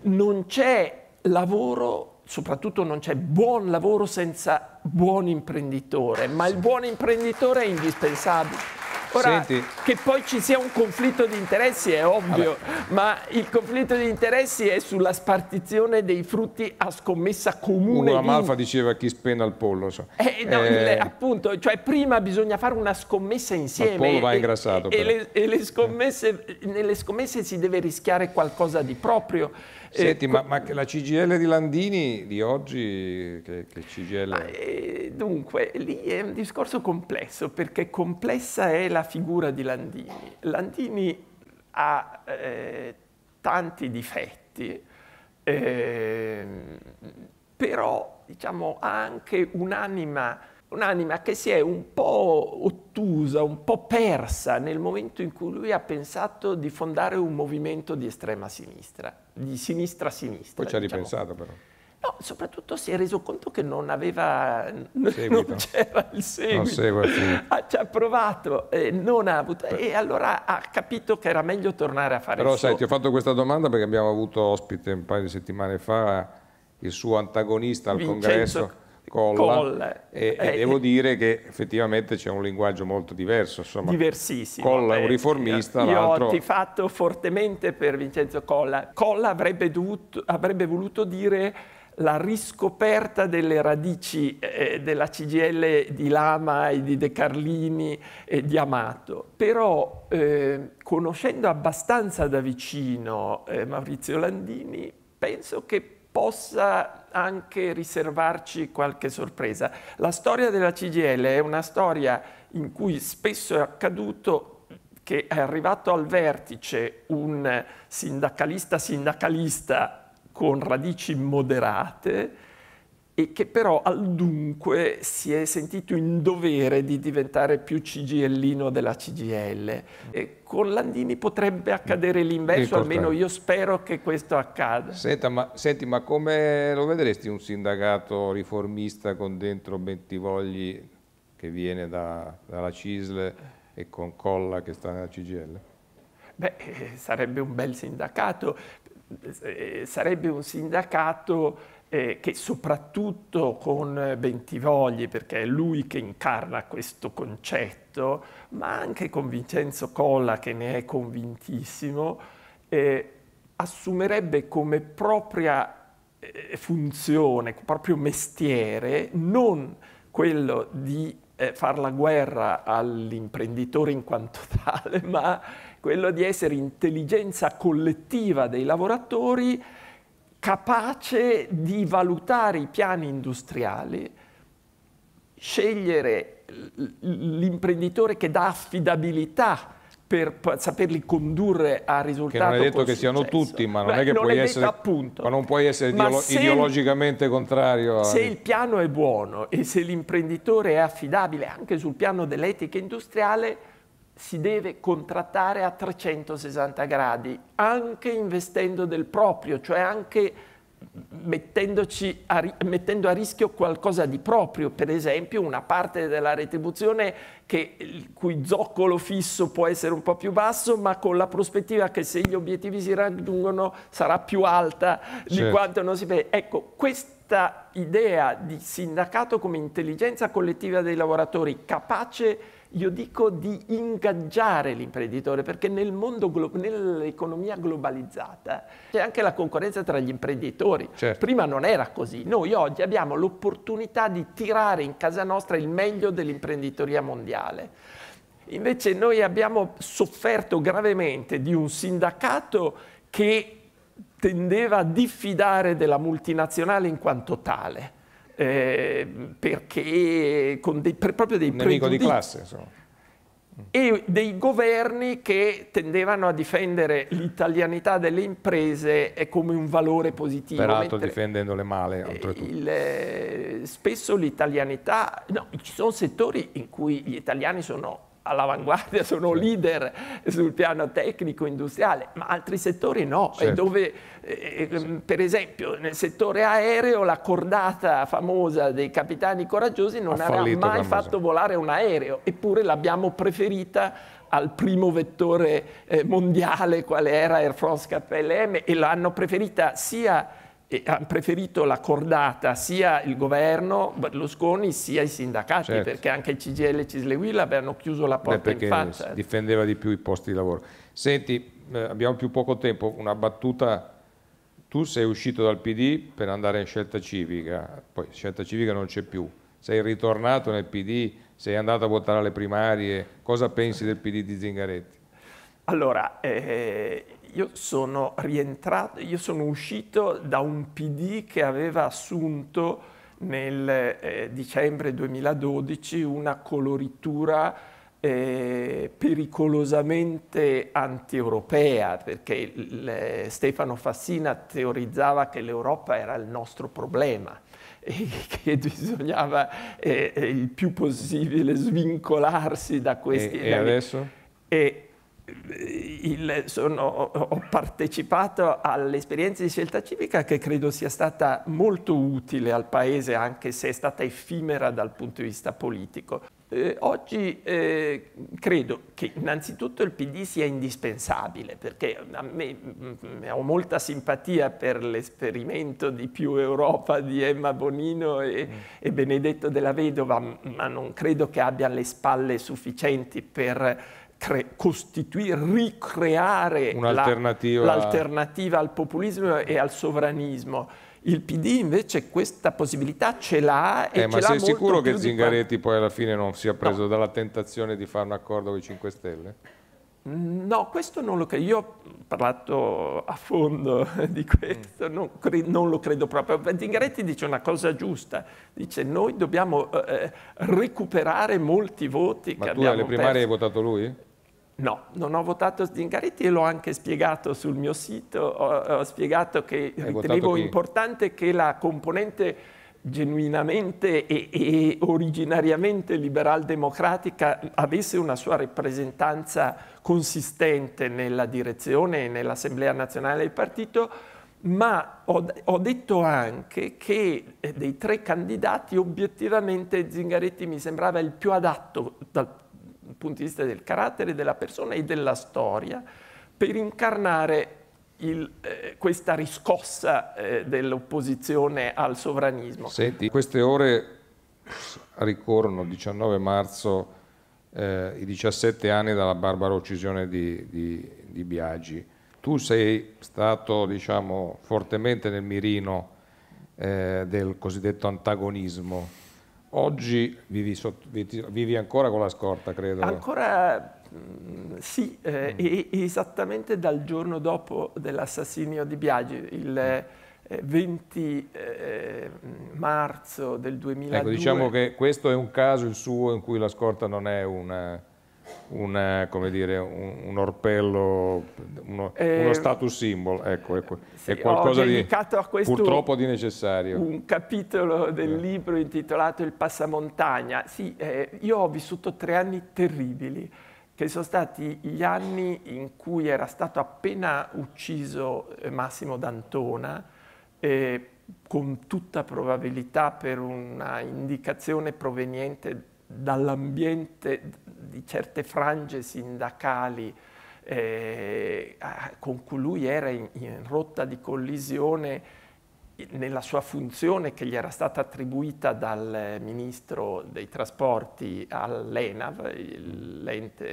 Non c'è lavoro, soprattutto non c'è buon lavoro senza buon imprenditore, ma il buon imprenditore è indispensabile. Ora, senti, che poi ci sia un conflitto di interessi è ovvio, vabbè, ma il conflitto di interessi è sulla spartizione dei frutti a scommessa comune. Ugo Amalfa diceva chi spende al pollo. So. No, appunto, cioè prima bisogna fare una scommessa insieme. Il pollo va ingrassato. Le scommesse, nelle scommesse si deve rischiare qualcosa di proprio. Senti, ma la CGIL di Landini di oggi, che CGIL è? Dunque, lì è un discorso complesso, perché complessa è la figura di Landini. Landini ha tanti difetti, però diciamo, ha anche un'anima che si è un po' ottusa contusa, un po' persa nel momento in cui lui ha pensato di fondare un movimento di estrema sinistra, di sinistra-sinistra. Poi ci ha ripensato, diciamo. Però. No, soprattutto si è reso conto che non aveva, non c'era il seguito, ci ha provato, non ha avuto, e allora ha capito che era meglio tornare a fare il suo. Però sai, ti ho fatto questa domanda perché abbiamo avuto ospite un paio di settimane fa il suo antagonista al congresso, Colla, e devo dire che effettivamente c'è un linguaggio molto diverso, insomma. Diversissimo. Colla è un riformista, l'altro... Io ho tifato fortemente per Vincenzo Colla. Colla avrebbe voluto dire la riscoperta delle radici della CGIL di Lama e di De Carlini e di Amato. Però, conoscendo abbastanza da vicino Maurizio Landini, penso che possa anche riservarci qualche sorpresa. La storia della CGIL è una storia in cui spesso è accaduto che è arrivato al vertice un sindacalista con radici moderate e che però al dunque si è sentito in dovere di diventare più CGILino della CGIL. E con Landini potrebbe accadere l'inverso, almeno io spero che questo accada. Senti, ma come lo vedresti un sindacato riformista con dentro Bentivogli che viene dalla CISL e con Colla che sta nella CGIL? Beh, sarebbe un bel sindacato, sarebbe un sindacato che soprattutto con Bentivogli, perché è lui che incarna questo concetto, ma anche con Vincenzo Colla, che ne è convintissimo, assumerebbe come propria funzione, proprio mestiere, non quello di far la guerra all'imprenditore in quanto tale, ma quello di essere intelligenza collettiva dei lavoratori, capace di valutare i piani industriali, scegliere l'imprenditore che dà affidabilità per saperli condurre a risultati. Non è detto che siano tutti, ma non è che puoi essere, appunto, ma non puoi essere ideologicamente contrario. Se il piano è buono e se l'imprenditore è affidabile anche sul piano dell'etica industriale, si deve contrattare a 360 gradi, anche investendo del proprio, cioè anche mettendo a rischio qualcosa di proprio, per esempio una parte della retribuzione il cui zoccolo fisso può essere un po' più basso, ma con la prospettiva che se gli obiettivi si raggiungono sarà più alta di quanto non si vede. Ecco, questa idea di sindacato come intelligenza collettiva dei lavoratori capace, io dico, di ingaggiare l'imprenditore, perché nell'economia globalizzata c'è anche la concorrenza tra gli imprenditori. Certo. Prima non era così. Noi oggi abbiamo l'opportunità di tirare in casa nostra il meglio dell'imprenditoria mondiale. Invece noi abbiamo sofferto gravemente di un sindacato che tendeva a diffidare della multinazionale in quanto tale. Perché con proprio dei nemico di classe, insomma. E dei governi che tendevano a difendere l'italianità delle imprese come un valore positivo, peraltro difendendole male, oltretutto. Spesso l'italianità, ci sono settori in cui gli italiani sono all'avanguardia, sono leader sul piano tecnico industriale, ma altri settori no. Certo. E dove, per esempio, nel settore aereo la cordata famosa dei capitani coraggiosi non aveva mai fatto volare un aereo, eppure l'abbiamo preferita al primo vettore mondiale quale era Air France KLM, e l'hanno preferita hanno preferito la cordata sia il governo Berlusconi sia i sindacati. Certo. Perché anche il CGIL e CISL e UIL avevano chiuso la porta in faccia. Perché difendeva di più i posti di lavoro. Senti, abbiamo più poco tempo, una battuta. Tu sei uscito dal PD per andare in Scelta Civica, poi Scelta Civica non c'è più, sei ritornato nel PD, sei andato a votare alle primarie, cosa pensi del PD di Zingaretti? Allora, io sono uscito da un PD che aveva assunto nel dicembre 2012 una coloritura pericolosamente anti-europea, perché Stefano Fassina teorizzava che l'Europa era il nostro problema e che bisognava il più possibile svincolarsi da questi... E adesso? Ho partecipato all'esperienza di Scelta Civica, che credo sia stata molto utile al Paese, anche se è stata effimera dal punto di vista politico. Oggi credo che innanzitutto il PD sia indispensabile, perché a me ho molta simpatia per l'esperimento di più Europa di Emma Bonino e Benedetto Della Vedova, ma non credo che abbia le spalle sufficienti per ricreare l'alternativa al populismo e al sovranismo. Il PD invece questa possibilità ce l'ha e ce l'ha molto più. Ma sei sicuro che Zingaretti poi alla fine non sia preso dalla tentazione di fare un accordo con i 5 Stelle? No, questo non lo credo. Io ho parlato a fondo di questo, non lo credo proprio. Zingaretti dice una cosa giusta, dice noi dobbiamo recuperare molti voti che abbiamo perso. Ma tu alle primarie hai votato lui? No, non ho votato Zingaretti e l'ho anche spiegato sul mio sito, ho spiegato che ritenevo importante che la componente genuinamente e originariamente liberal-democratica avesse una sua rappresentanza consistente nella direzione e nell'Assemblea Nazionale del Partito, ma ho detto anche che dei 3 candidati obiettivamente Zingaretti mi sembrava il più adatto dal punto di vista del carattere della persona e della storia per incarnare questa riscossa dell'opposizione al sovranismo. Senti, in queste ore ricorrono 19 marzo i 17 anni dalla barbara uccisione di Biagi. Tu sei stato, diciamo, fortemente nel mirino del cosiddetto antagonismo. Oggi vivi ancora con la scorta, credo. Ancora sì, esattamente dal giorno dopo dell'assassinio di Biagi, il 20 marzo del 2002. Ecco, diciamo che questo è un caso, il suo, in cui la scorta non è come dire, un orpello, uno status symbol, ecco, sì, è qualcosa di purtroppo di necessario. Un capitolo del libro intitolato Il passamontagna. Sì, io ho vissuto 3 anni terribili, che sono stati gli anni in cui era stato appena ucciso Massimo D'Antona, con tutta probabilità per una indicazione proveniente dall'ambiente di certe frange sindacali con cui lui era in rotta di collisione nella sua funzione che gli era stata attribuita dal ministro dei trasporti all'ENAV, l'ente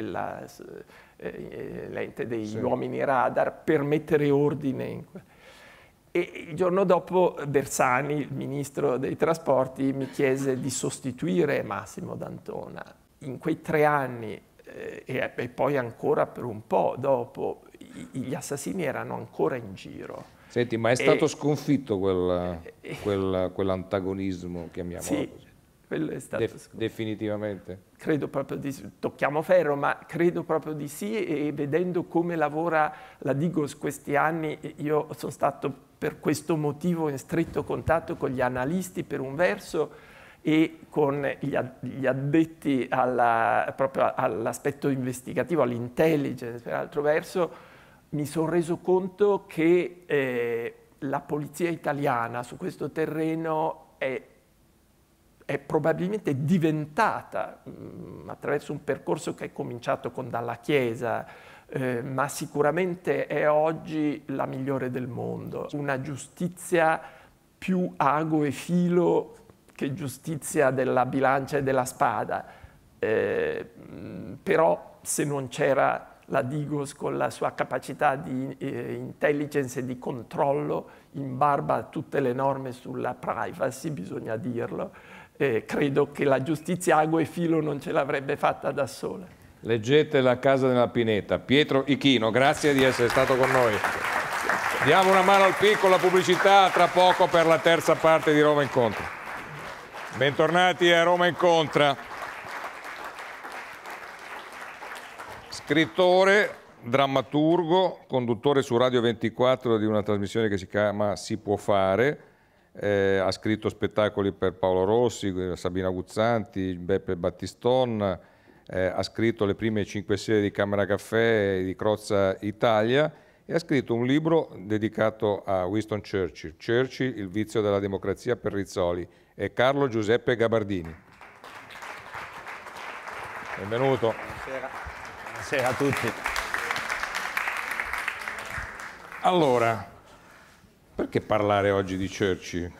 degli uomini radar, per mettere ordine in... E il giorno dopo Bersani, il ministro dei trasporti, mi chiese di sostituire Massimo D'Antona. In quei 3 anni e poi ancora per un po' dopo, gli assassini erano ancora in giro. Senti, ma è stato sconfitto quell'antagonismo, chiamiamolo così? Quello è stato definitivamente? Credo proprio di sì, tocchiamo ferro, ma credo proprio di sì, e vedendo come lavora la Digos questi anni, io sono stato per questo motivo in stretto contatto con gli analisti per un verso e con gli addetti proprio all'aspetto investigativo, all'intelligence per altro verso, mi sono reso conto che la polizia italiana su questo terreno è probabilmente diventata, attraverso un percorso che è cominciato con Dalla Chiesa, ma sicuramente è oggi la migliore del mondo. Una giustizia più ago e filo che giustizia della bilancia e della spada. Però se non c'era la Digos con la sua capacità di intelligence e di controllo in barba a tutte le norme sulla privacy, bisogna dirlo, credo che la giustizia ago e filo non ce l'avrebbe fatta da sola. Leggete La casa nella pineta. Pietro Ichino, grazie di essere stato con noi. Diamo una mano al piccolo, la pubblicità, tra poco per la terza parte di Roma Incontra. Bentornati a Roma Incontra. Scrittore, drammaturgo, conduttore su Radio 24 di una trasmissione che si chiama Si può fare. Ha scritto spettacoli per Paolo Rossi, Sabina Guzzanti, Beppe Battiston, ha scritto le prime 5 serie di Camera Caffè e di Crozza Italia e ha scritto un libro dedicato a Winston Churchill, Churchill, il vizio della democrazia per Rizzoli, e Carlo Giuseppe Gabardini. Benvenuto. Buonasera. Buonasera a tutti. Allora, perché parlare oggi di Churchill?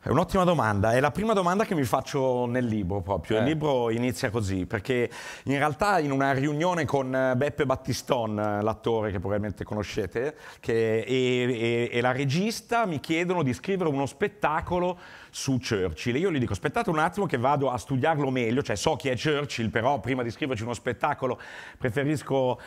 È un'ottima domanda, è la prima domanda che mi faccio nel libro proprio. Il libro inizia così, perché in realtà in una riunione con Beppe Battiston, l'attore che probabilmente conoscete, e la regista, mi chiedono di scrivere uno spettacolo su Churchill. Io gli dico, aspettate un attimo che vado a studiarlo meglio, cioè so chi è Churchill, però prima di scriverci uno spettacolo preferisco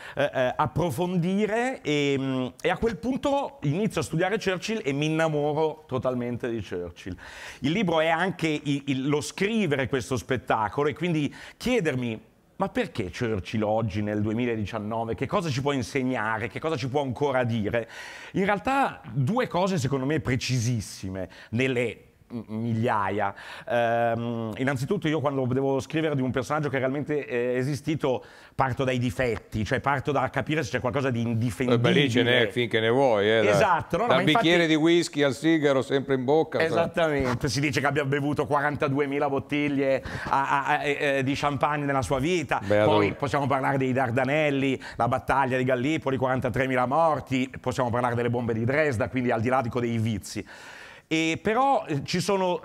approfondire, e a quel punto inizio a studiare Churchill e mi innamoro totalmente di Churchill. Il libro è anche lo scrivere questo spettacolo e quindi chiedermi, ma perché Churchill oggi nel 2019? Che cosa ci può insegnare? Che cosa ci può ancora dire? In realtà due cose secondo me precisissime nelle migliaia. Innanzitutto io quando devo scrivere di un personaggio che è realmente esistito parto dai difetti, cioè parto da capire se c'è qualcosa di indifendibile. Beh, lì ce n'è finché ne vuoi. Esatto. No, no, dal bicchiere di whisky al sigaro sempre in bocca. Esattamente. Si dice che abbia bevuto 42.000 bottiglie di champagne nella sua vita. Beh, poi possiamo parlare dei Dardanelli, la battaglia di Gallipoli, 43.000 morti, possiamo parlare delle bombe di Dresda, quindi al di là dei vizi. Però ci sono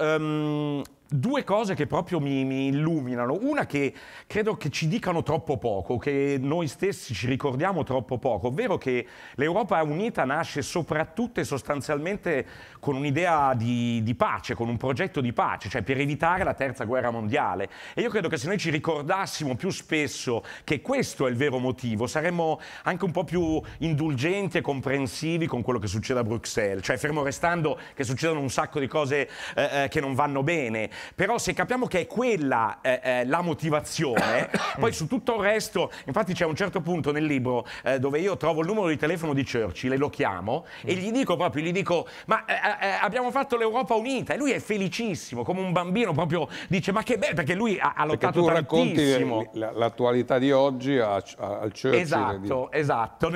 due cose che proprio mi illuminano. Una che credo che ci dicano troppo poco, che noi stessi ci ricordiamo troppo poco, ovvero che l'Europa unita nasce soprattutto e sostanzialmente con un'idea di pace, con un progetto di pace, cioè per evitare la terza guerra mondiale. E io credo che se noi ci ricordassimo più spesso che questo è il vero motivo, saremmo anche un po' più indulgenti e comprensivi con quello che succede a Bruxelles, cioè fermo restando che succedono un sacco di cose che non vanno bene, però se capiamo che è quella la motivazione, poi su tutto il resto, infatti c'è un certo punto nel libro dove io trovo il numero di telefono di Churchill e lo chiamo e gli dico, ma abbiamo fatto l'Europa unita, e lui è felicissimo, come un bambino, proprio dice, ma che bello, perché lui ha lottato tantissimo. Perché tu racconti l'attualità di oggi al Churchill. Esatto, esatto.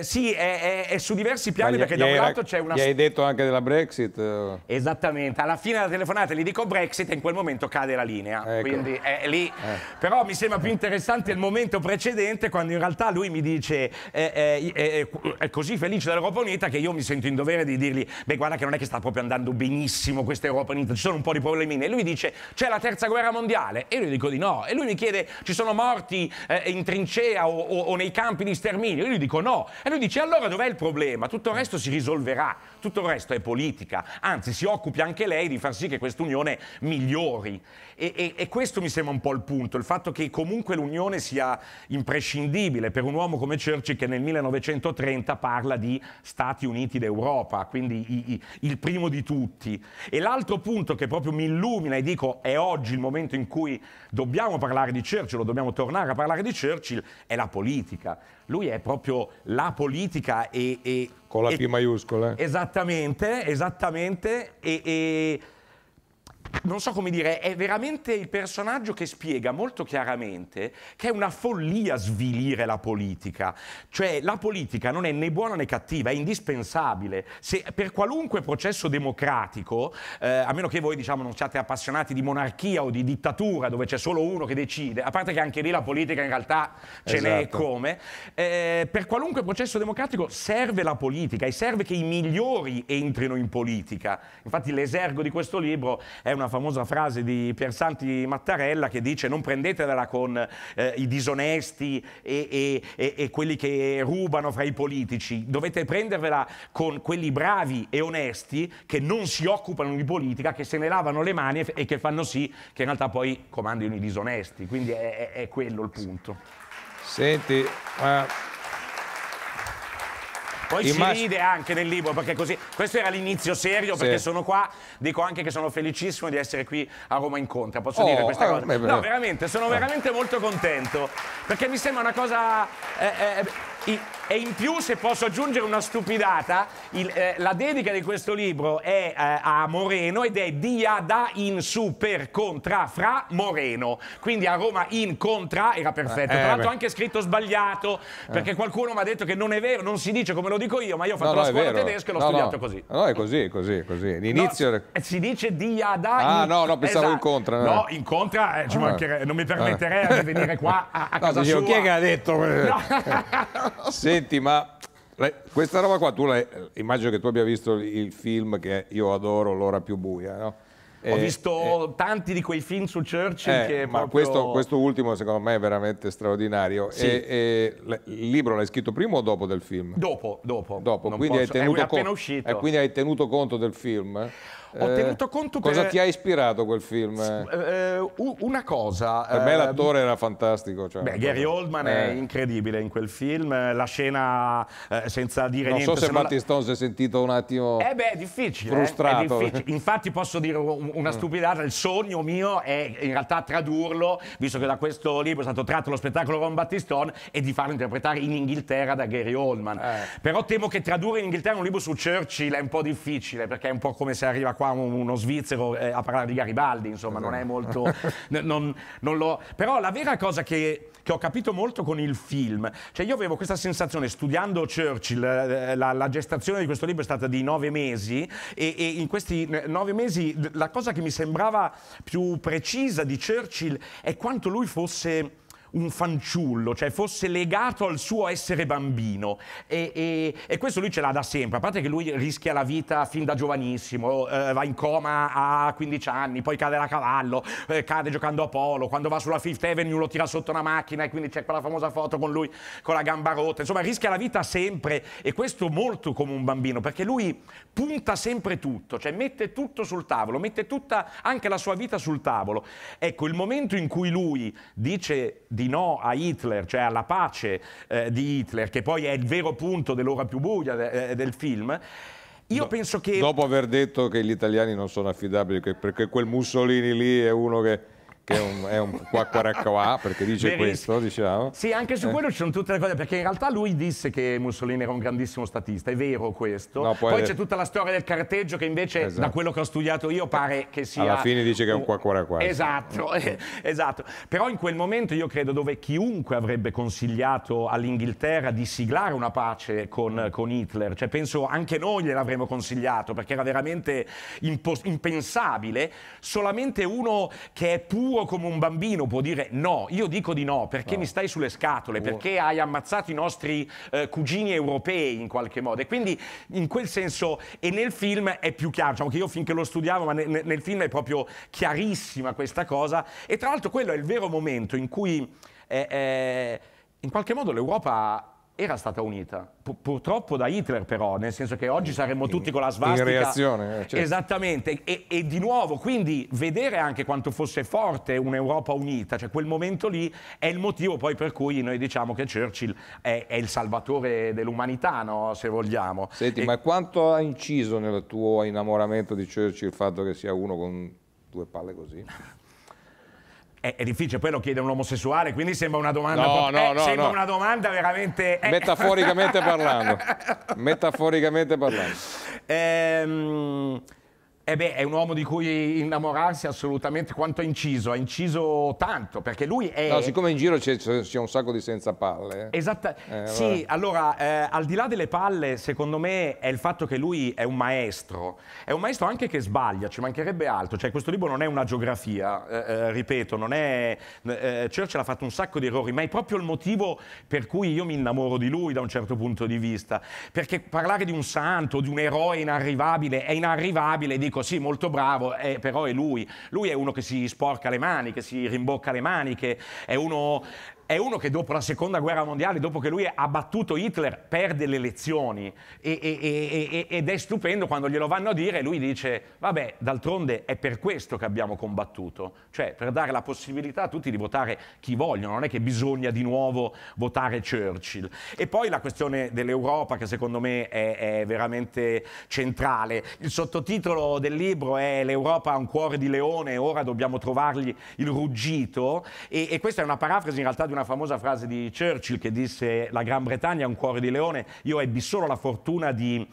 Sì, è su diversi piani, perché da un lato c'è una... Gli hai detto anche della Brexit? Esattamente, alla fine della telefonata gli dico Brexit e in quel momento cade la linea, ecco. Quindi è lì. Però mi sembra più interessante il momento precedente, quando in realtà lui mi dice, è così felice dell'Europa unita che io mi sento in dovere di dirgli, beh guarda che non è che sta proprio andando benissimo questa Europa unita, ci sono un po' di problemini, e lui dice c'è la terza guerra mondiale, e io gli dico di no, e lui mi chiede ci sono morti in trincea o nei campi di sterminio, io gli dico no, e lui dice allora dov'è il problema, tutto il resto si risolverà, tutto il resto è politica, anzi si occupi anche lei di far sì che quest'unione migliori, e questo mi sembra un po' il punto, il fatto che comunque l'unione sia imprescindibile per un uomo come Churchill che nel 1930 parla di Stati Uniti d'Europa, quindi il primo di tutti. E l'altro punto che proprio mi illumina e dico è oggi il momento in cui dobbiamo parlare di Churchill, o dobbiamo tornare a parlare di Churchill, è la politica. Lui è proprio la politica e con la P maiuscola. Esattamente, esattamente. Non so come dire, è veramente il personaggio che spiega molto chiaramente che è una follia svilire la politica, cioè la politica non è né buona né cattiva, è indispensabile. Se per qualunque processo democratico, a meno che voi diciamo non siate appassionati di monarchia o di dittatura dove c'è solo uno che decide, a parte che anche lì la politica in realtà ce n'è come, per qualunque processo democratico serve la politica e serve che i migliori entrino in politica. Infatti l'esergo di questo libro è una famosa frase di Piersanti Mattarella che dice non prendetela con i disonesti e quelli che rubano fra i politici, dovete prendervela con quelli bravi e onesti che non si occupano di politica, che se ne lavano le mani e che fanno sì che in realtà poi comandino i disonesti, quindi è quello il punto. Senti, Poi ci ride anche nel libro, perché così, questo era l'inizio serio, perché sono qua, dico anche che sono felicissimo di essere qui a Roma Incontra, posso dire questa cosa? No, veramente, sono veramente molto contento, perché mi sembra una cosa... e in più, se posso aggiungere una stupidata, la dedica di questo libro è a Moreno ed è Diada in su per contra fra Moreno, quindi a Roma Incontra era perfetto, tra l'altro anche scritto sbagliato, perché qualcuno mi ha detto che non è vero, non si dice come lo dico io, ma io ho fatto la scuola tedesca e l'ho studiato così. No, è così, così. L'inizio si dice Diada in... Ah no, no, pensavo Incontra. No, Incontra, ci mancherebbe, non mi permetterei di venire qua a casa sua. Chi è che ha detto? Senti, ma questa roba qua, tu immagino che tu abbia visto il film che io adoro, L'ora più buia, no? Ho visto tanti di quei film su Churchill che ma proprio... questo ultimo secondo me è veramente straordinario. Sì. Il libro l'hai scritto prima o dopo del film? Dopo, quindi hai tenuto appena uscito. Quindi hai tenuto conto del film? Ho tenuto conto per... Cosa ti ha ispirato quel film? Una cosa... Per me l'attore era fantastico. Cioè, beh, Gary Oldman è incredibile in quel film. La scena senza dire niente... Non so se Battiston si è sentito un attimo... beh, è difficile. Frustrato. È difficile. Infatti posso dire una stupidata. Il sogno mio è in realtà tradurlo, visto che da questo libro è stato tratto lo spettacolo con Battiston, e di farlo interpretare in Inghilterra da Gary Oldman. Però temo che tradurre in Inghilterra un libro su Churchill è un po' difficile, perché è un po' come se arriva qua uno svizzero a parlare di Garibaldi, insomma, non è molto... Però la vera cosa che ho capito molto con il film, cioè io avevo questa sensazione, studiando Churchill, la gestazione di questo libro è stata di 9 mesi, e in questi 9 mesi la cosa che mi sembrava più precisa di Churchill è quanto lui fosse... un fanciullo, cioè fosse legato al suo essere bambino, e questo lui ce l'ha da sempre, a parte che lui rischia la vita fin da giovanissimo, va in coma a 15 anni, poi cade da cavallo, cade giocando a polo, quando va sulla Fifth Avenue lo tira sotto una macchina e quindi c'è quella famosa foto con lui con la gamba rotta, insomma rischia la vita sempre, e questo molto come un bambino, perché lui punta sempre tutto, cioè mette tutto sul tavolo, mette tutta anche la sua vita sul tavolo. Ecco, il momento in cui lui dice di no a Hitler, cioè alla pace di Hitler, che poi è il vero punto dell'ora più buia del film, io penso che... Dopo aver detto che gli italiani non sono affidabili, perché quel Mussolini lì è uno che è un quacquaracquà, perché dice questo, diciamo. Sì, anche su quello ci sono tutte le cose, perché in realtà lui disse che Mussolini era un grandissimo statista, è vero questo. No, poi c'è tutta la storia del carteggio, che invece da quello che ho studiato io pare che sia... Alla fine dice che è un quacquaracquà. Esatto, esatto. Però in quel momento io credo, dove chiunque avrebbe consigliato all'Inghilterra di siglare una pace con Hitler, cioè penso anche noi gliel'avremmo consigliato, perché era veramente impensabile, solamente uno che è puro come un bambino può dire no, io dico di no perché mi stai sulle scatole, perché hai ammazzato i nostri cugini europei in qualche modo, e quindi in quel senso, e nel film è più chiaro, diciamo che io finché lo studiavo, ma nel film è proprio chiarissima questa cosa, e tra l'altro quello è il vero momento in cui in qualche modo l'Europa era stata unita, purtroppo da Hitler, però, nel senso che oggi saremmo tutti con la svastica. In reazione. Certo. Esattamente, e di nuovo, quindi vedere anche quanto fosse forte un'Europa unita, cioè quel momento lì è il motivo poi per cui noi diciamo che Churchill è il salvatore dell'umanità, no? Se vogliamo. Senti, ma quanto ha inciso nel tuo innamoramento di Churchill il fatto che sia uno con due palle così? È difficile, poi lo chiede un omosessuale, quindi sembra una domanda... sembra una domanda veramente... Metaforicamente parlando. Metaforicamente parlando. Beh, è un uomo di cui innamorarsi assolutamente. Quanto ha inciso tanto, perché lui è... No, siccome in giro c'è un sacco di senza palle. Esatto. Sì, allora, al di là delle palle, secondo me è il fatto che lui è un maestro anche che sbaglia, ci mancherebbe altro, cioè questo libro non è una geografia, ripeto, non è... Churchill ha fatto un sacco di errori, ma è proprio il motivo per cui io mi innamoro di lui da un certo punto di vista, perché parlare di un santo, di un eroe inarrivabile, è inarrivabile, dico sì, molto bravo, però è lui. Lui è uno che si sporca le mani, che si rimbocca le maniche, è uno... è uno che dopo la seconda guerra mondiale, dopo che lui ha battuto Hitler, perde le elezioni ed è stupendo quando glielo vanno a dire, lui dice vabbè, d'altronde è per questo che abbiamo combattuto, cioè per dare la possibilità a tutti di votare chi vogliono, non è che bisogna di nuovo votare Churchill. E poi la questione dell'Europa, che secondo me è veramente centrale. Il sottotitolo del libro è "L'Europa ha un cuore di leone, ora dobbiamo trovargli il ruggito", e questa è una parafrasi in realtà di una famosa frase di Churchill che disse: la Gran Bretagna ha un cuore di leone, io ebbi solo la fortuna di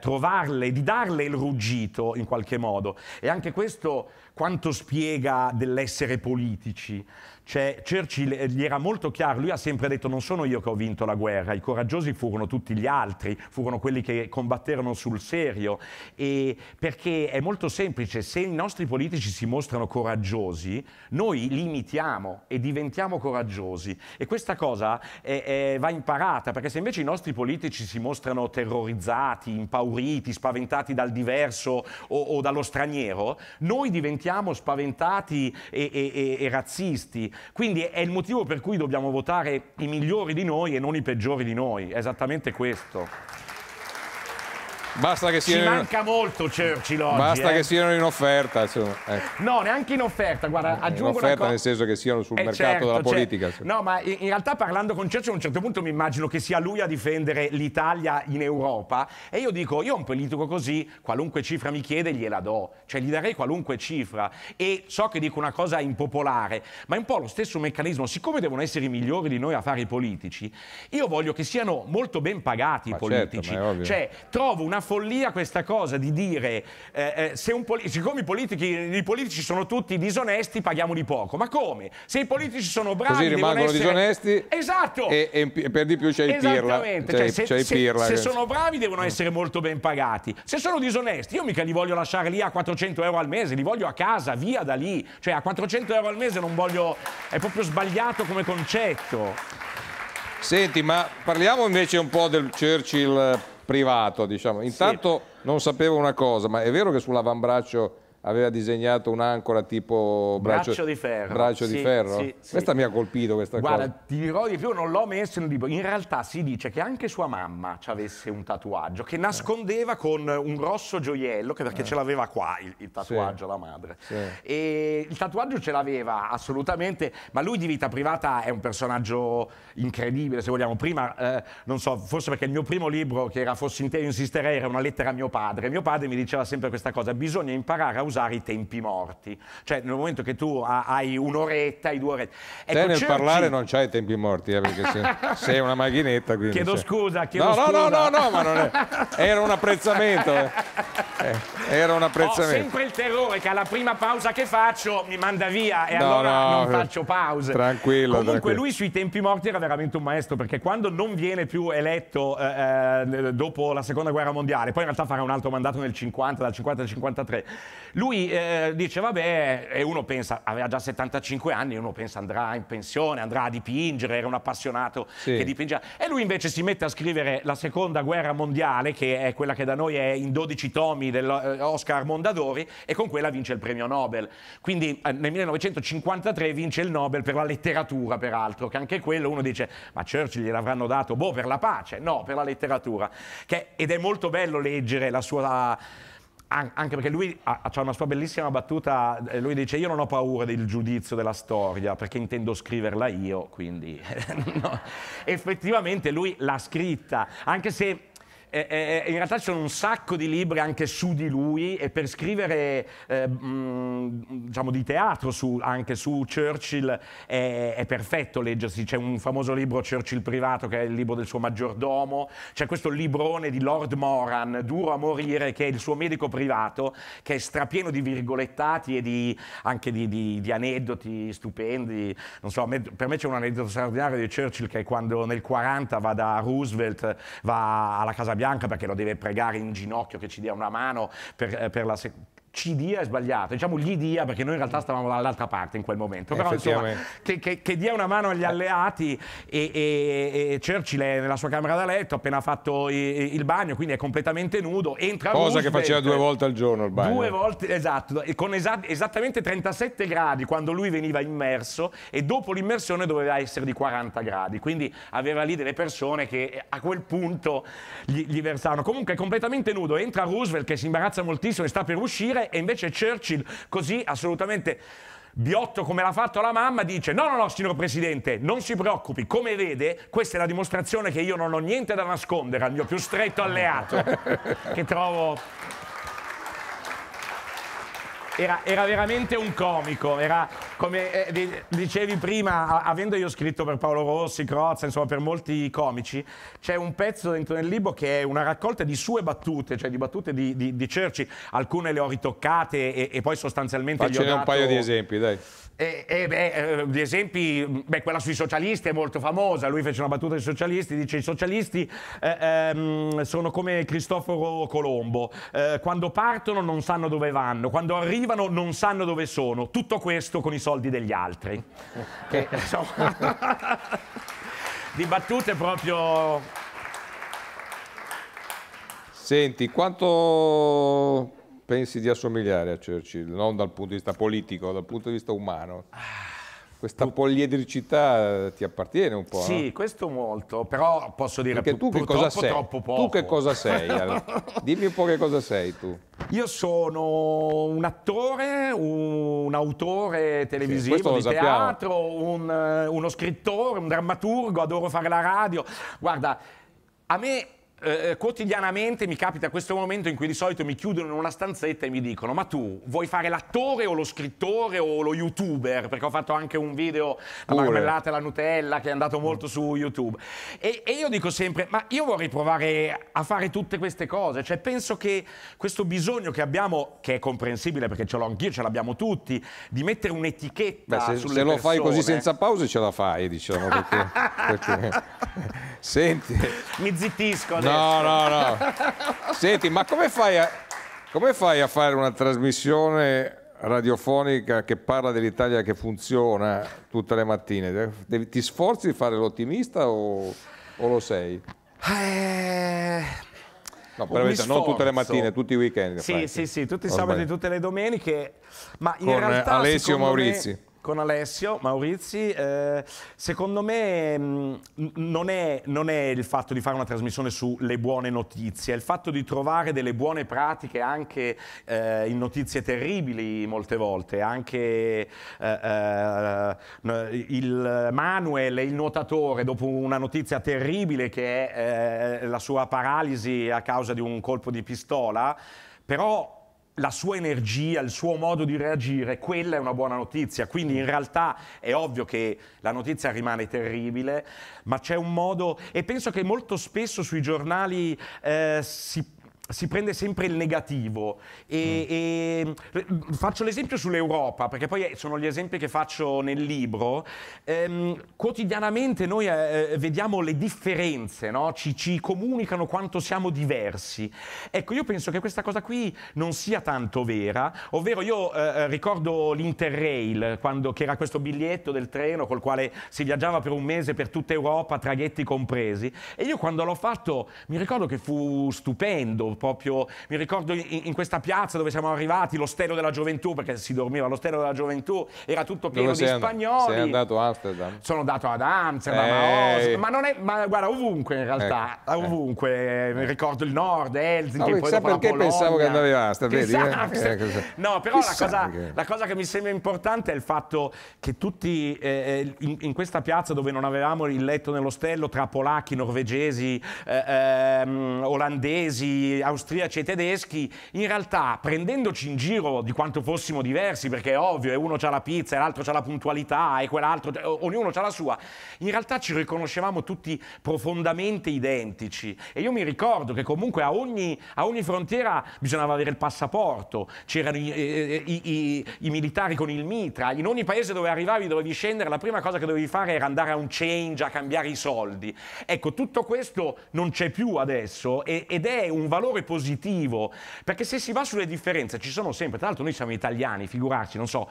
trovarle, di darle il ruggito in qualche modo. E anche questo quanto spiega dell'essere politici. Cioè, Churchill gli era molto chiaro, lui ha sempre detto non sono io che ho vinto la guerra, i coraggiosi furono tutti gli altri, furono quelli che combatterono sul serio, e perché è molto semplice, se i nostri politici si mostrano coraggiosi, noi li imitiamo e diventiamo coraggiosi, e questa cosa va imparata, perché se invece i nostri politici si mostrano terrorizzati, impauriti, spaventati dal diverso o dallo straniero, noi diventiamo spaventati e razzisti. Quindi è il motivo per cui dobbiamo votare i migliori di noi e non i peggiori di noi, è esattamente questo. Basta che siano... Ci manca molto Churchill oggi. Basta che siano in offerta, insomma. Ecco. No, neanche in offerta, guarda, aggiungo in offerta nel senso che siano sul mercato, certo, della politica. Cioè. No, ma in realtà parlando con Churchill a un certo punto mi immagino che sia lui a difendere l'Italia in Europa, e io dico, io un politico così, qualunque cifra mi chiede gliela do, cioè gli darei qualunque cifra, e so che dico una cosa impopolare, ma è un po' lo stesso meccanismo, siccome devono essere i migliori di noi a fare i politici, io voglio che siano molto ben pagati i politici, certo, cioè trovo una follia questa cosa di dire siccome i politici sono tutti disonesti paghiamoli poco, ma come? Se i politici sono bravi così rimangono disonesti, esatto, e per di più c'è il pirla, cioè, se sono bravi devono essere molto ben pagati, se sono disonesti io mica li voglio lasciare lì a 400 euro al mese, li voglio a casa, via da lì, cioè a 400 euro al mese non voglio, è proprio sbagliato come concetto. Senti, ma parliamo invece un po' del Churchill privato, diciamo. Intanto sì, non sapevo una cosa, ma è vero che sull'avambraccio aveva disegnato un'ancora tipo braccio di ferro? Braccio, sì, di ferro? Sì, sì. Questa mi ha colpito, questa, guarda, cosa. Guarda, ti dirò di più, non l'ho messo nel libro. In realtà si dice che anche sua mamma ci avesse un tatuaggio che nascondeva con un grosso gioiello, perché ce l'aveva qua il tatuaggio, sì, la madre. Sì. E il tatuaggio ce l'aveva assolutamente, ma lui di vita privata è un personaggio incredibile, se vogliamo. Prima, non so, forse perché il mio primo libro, che era "Fossi in te io insisterei", era una lettera a mio padre. Mio padre mi diceva sempre questa cosa: bisogna imparare a usare i tempi morti, cioè nel momento che tu hai un'oretta, hai due orette, ecco, nel Churchill... parlare non c'hai tempi morti, perché sei una macchinetta, quindi chiedo scusa, chiedo scusa. No, ma non è... era un apprezzamento, era un apprezzamento. Ho sempre il terrore che alla prima pausa che faccio mi manda via, e allora non faccio pause. Tranquillo. Comunque tranquillo. Lui sui tempi morti era veramente un maestro, perché quando non viene più eletto dopo la seconda guerra mondiale, poi in realtà farà un altro mandato nel 50, dal 50 al 53, lui dice vabbè, e uno pensa, aveva già 75 anni, uno pensa andrà in pensione, andrà a dipingere, era un appassionato, sì, che dipingeva, e lui invece si mette a scrivere la seconda guerra mondiale, che è quella che da noi è in 12 tomi dell'Oscar Mondadori, e con quella vince il premio Nobel. Quindi nel 1953 vince il Nobel per la letteratura, peraltro, che anche quello uno dice ma Churchill gliel'avranno dato boh per la pace, no, per la letteratura, ed è molto bello leggere la sua... Anche perché lui ha una sua bellissima battuta, lui dice io non ho paura del giudizio della storia perché intendo scriverla io, quindi no. Effettivamente lui l'ha scritta, anche se in realtà ci sono un sacco di libri anche su di lui, e per scrivere diciamo di teatro anche su Churchill è perfetto leggersi. C'è un famoso libro, Churchill privato, che è il libro del suo maggiordomo, c'è questo librone di Lord Moran, duro a morire, che è il suo medico privato, che è strapieno di virgolettati e anche di aneddoti stupendi. Non so, per me c'è un aneddoto straordinario di Churchill, che è quando nel 40 va da Roosevelt, va alla Casa Bianca perché lo deve pregare in ginocchio che ci dia una mano per la ci dia è sbagliato, diciamo gli dia, perché noi in realtà stavamo dall'altra parte in quel momento, però insomma che dia una mano agli alleati. E Churchill è nella sua camera da letto, ha appena fatto il bagno, quindi è completamente nudo, entra cosa Roosevelt, che faceva 2 volte al giorno il bagno, 2 volte, esatto, e con esattamente 37 gradi quando lui veniva immerso, e dopo l'immersione doveva essere di 40 gradi, quindi aveva lì delle persone che a quel punto gli versavano. Comunque è completamente nudo, entra Roosevelt che si imbarazza moltissimo e sta per uscire, e invece Churchill, così assolutamente biotto come l'ha fatto la mamma, dice no no no signor Presidente, non si preoccupi, come vede questa è la dimostrazione che io non ho niente da nascondere al mio più stretto alleato. Che trovo era veramente un comico, era come dicevi prima, avendo io scritto per Paolo Rossi, Crozza, insomma per molti comici, c'è un pezzo dentro nel libro che è una raccolta di sue battute, cioè di battute di Churchill, alcune le ho ritoccate e poi sostanzialmente gli ho dato un paio di esempi, dai. Di esempi, quella sui socialisti è molto famosa, lui fece una battuta sui socialisti, dice i socialisti sono come Cristoforo Colombo, quando partono non sanno dove vanno, quando arrivano non sanno dove sono, tutto questo con i soldi degli altri. Che, insomma, di battute proprio. Senti, quanto pensi di assomigliare a Churchill, non dal punto di vista politico, dal punto di vista umano? Questa poliedricità ti appartiene un po'? Sì, no? Questo molto, però posso dire che tu purtroppo poco. Tu che cosa sei? Allora? Dimmi un po' che cosa sei tu. Io sono un attore, un autore televisivo, di teatro, uno scrittore, un drammaturgo, adoro fare la radio. Guarda, a me quotidianamente mi capita questo momento in cui di solito mi chiudono in una stanzetta e mi dicono ma tu vuoi fare l'attore o lo scrittore o lo youtuber, perché ho fatto anche un video La marmellata e la Nutella che è andato molto su YouTube, e io dico sempre ma io vorrei provare a fare tutte queste cose, cioè penso che questo bisogno che abbiamo, che è comprensibile perché ce l'ho anch'io, ce l'abbiamo tutti, di mettere un'etichetta sulle persone, se lo fai così senza pause ce la fai, diciamo, perché... Senti, mi zittisco. No, no, no. Senti, ma come fai a fare una trasmissione radiofonica che parla dell'Italia che funziona tutte le mattine? Ti sforzi di fare l'ottimista o lo sei? No, per verità, non tutte le mattine, tutti i weekend. Sì, fai, sì, tutti i sabati e tutte le domeniche. Ma in realtà, Alessio Maurizi. Con Alessio Maurizi, secondo me non è il fatto di fare una trasmissione sulle buone notizie, è il fatto di trovare delle buone pratiche anche in notizie terribili molte volte, anche il Manuel, il nuotatore, dopo una notizia terribile che è la sua paralisi a causa di un colpo di pistola, però la sua energia, il suo modo di reagire, quella è una buona notizia. Quindi in realtà è ovvio che la notizia rimane terribile, ma c'è un modo, e penso che molto spesso sui giornali si prende sempre il negativo e faccio l'esempio sull'Europa, perché poi sono gli esempi che faccio nel libro. Quotidianamente noi vediamo le differenze, no? Ci comunicano quanto siamo diversi. Ecco, io penso che questa cosa qui non sia tanto vera, ovvero io ricordo l'Interrail, che era questo biglietto del treno col quale si viaggiava per un mese per tutta Europa, traghetti compresi, e io quando l'ho fatto mi ricordo che fu stupendo. Proprio mi ricordo in questa piazza dove siamo arrivati, l'ostello della gioventù, perché si dormiva all'ostello della gioventù, era tutto pieno di spagnoli. Sei andato a Amsterdam? Sono andato ad Amsterdam, a Oslo, ma non è, ma guarda, ovunque in realtà, ovunque. Mi ricordo il nord, Helsinki, poi dopo la Polonia. Perché pensavo che andavi a Amsterdam? No, però la cosa che mi sembra importante è il fatto che tutti in questa piazza dove non avevamo il letto nell'ostello, tra polacchi, norvegesi, olandesi, austriaci e tedeschi, in realtà prendendoci in giro di quanto fossimo diversi, perché è ovvio, e uno c'ha la pizza e l'altro c'ha la puntualità e quell'altro, ognuno c'ha la sua, in realtà ci riconoscevamo tutti profondamente identici. E io mi ricordo che comunque a ogni frontiera bisognava avere il passaporto, c'erano i militari con il mitra, in ogni paese dove arrivavi, dovevi scendere, la prima cosa che dovevi fare era andare a un change a cambiare i soldi. Ecco, tutto questo non c'è più adesso ed è un valore valore positivo, perché se si va sulle differenze ci sono sempre, tra l'altro noi siamo italiani, figurarci, non so,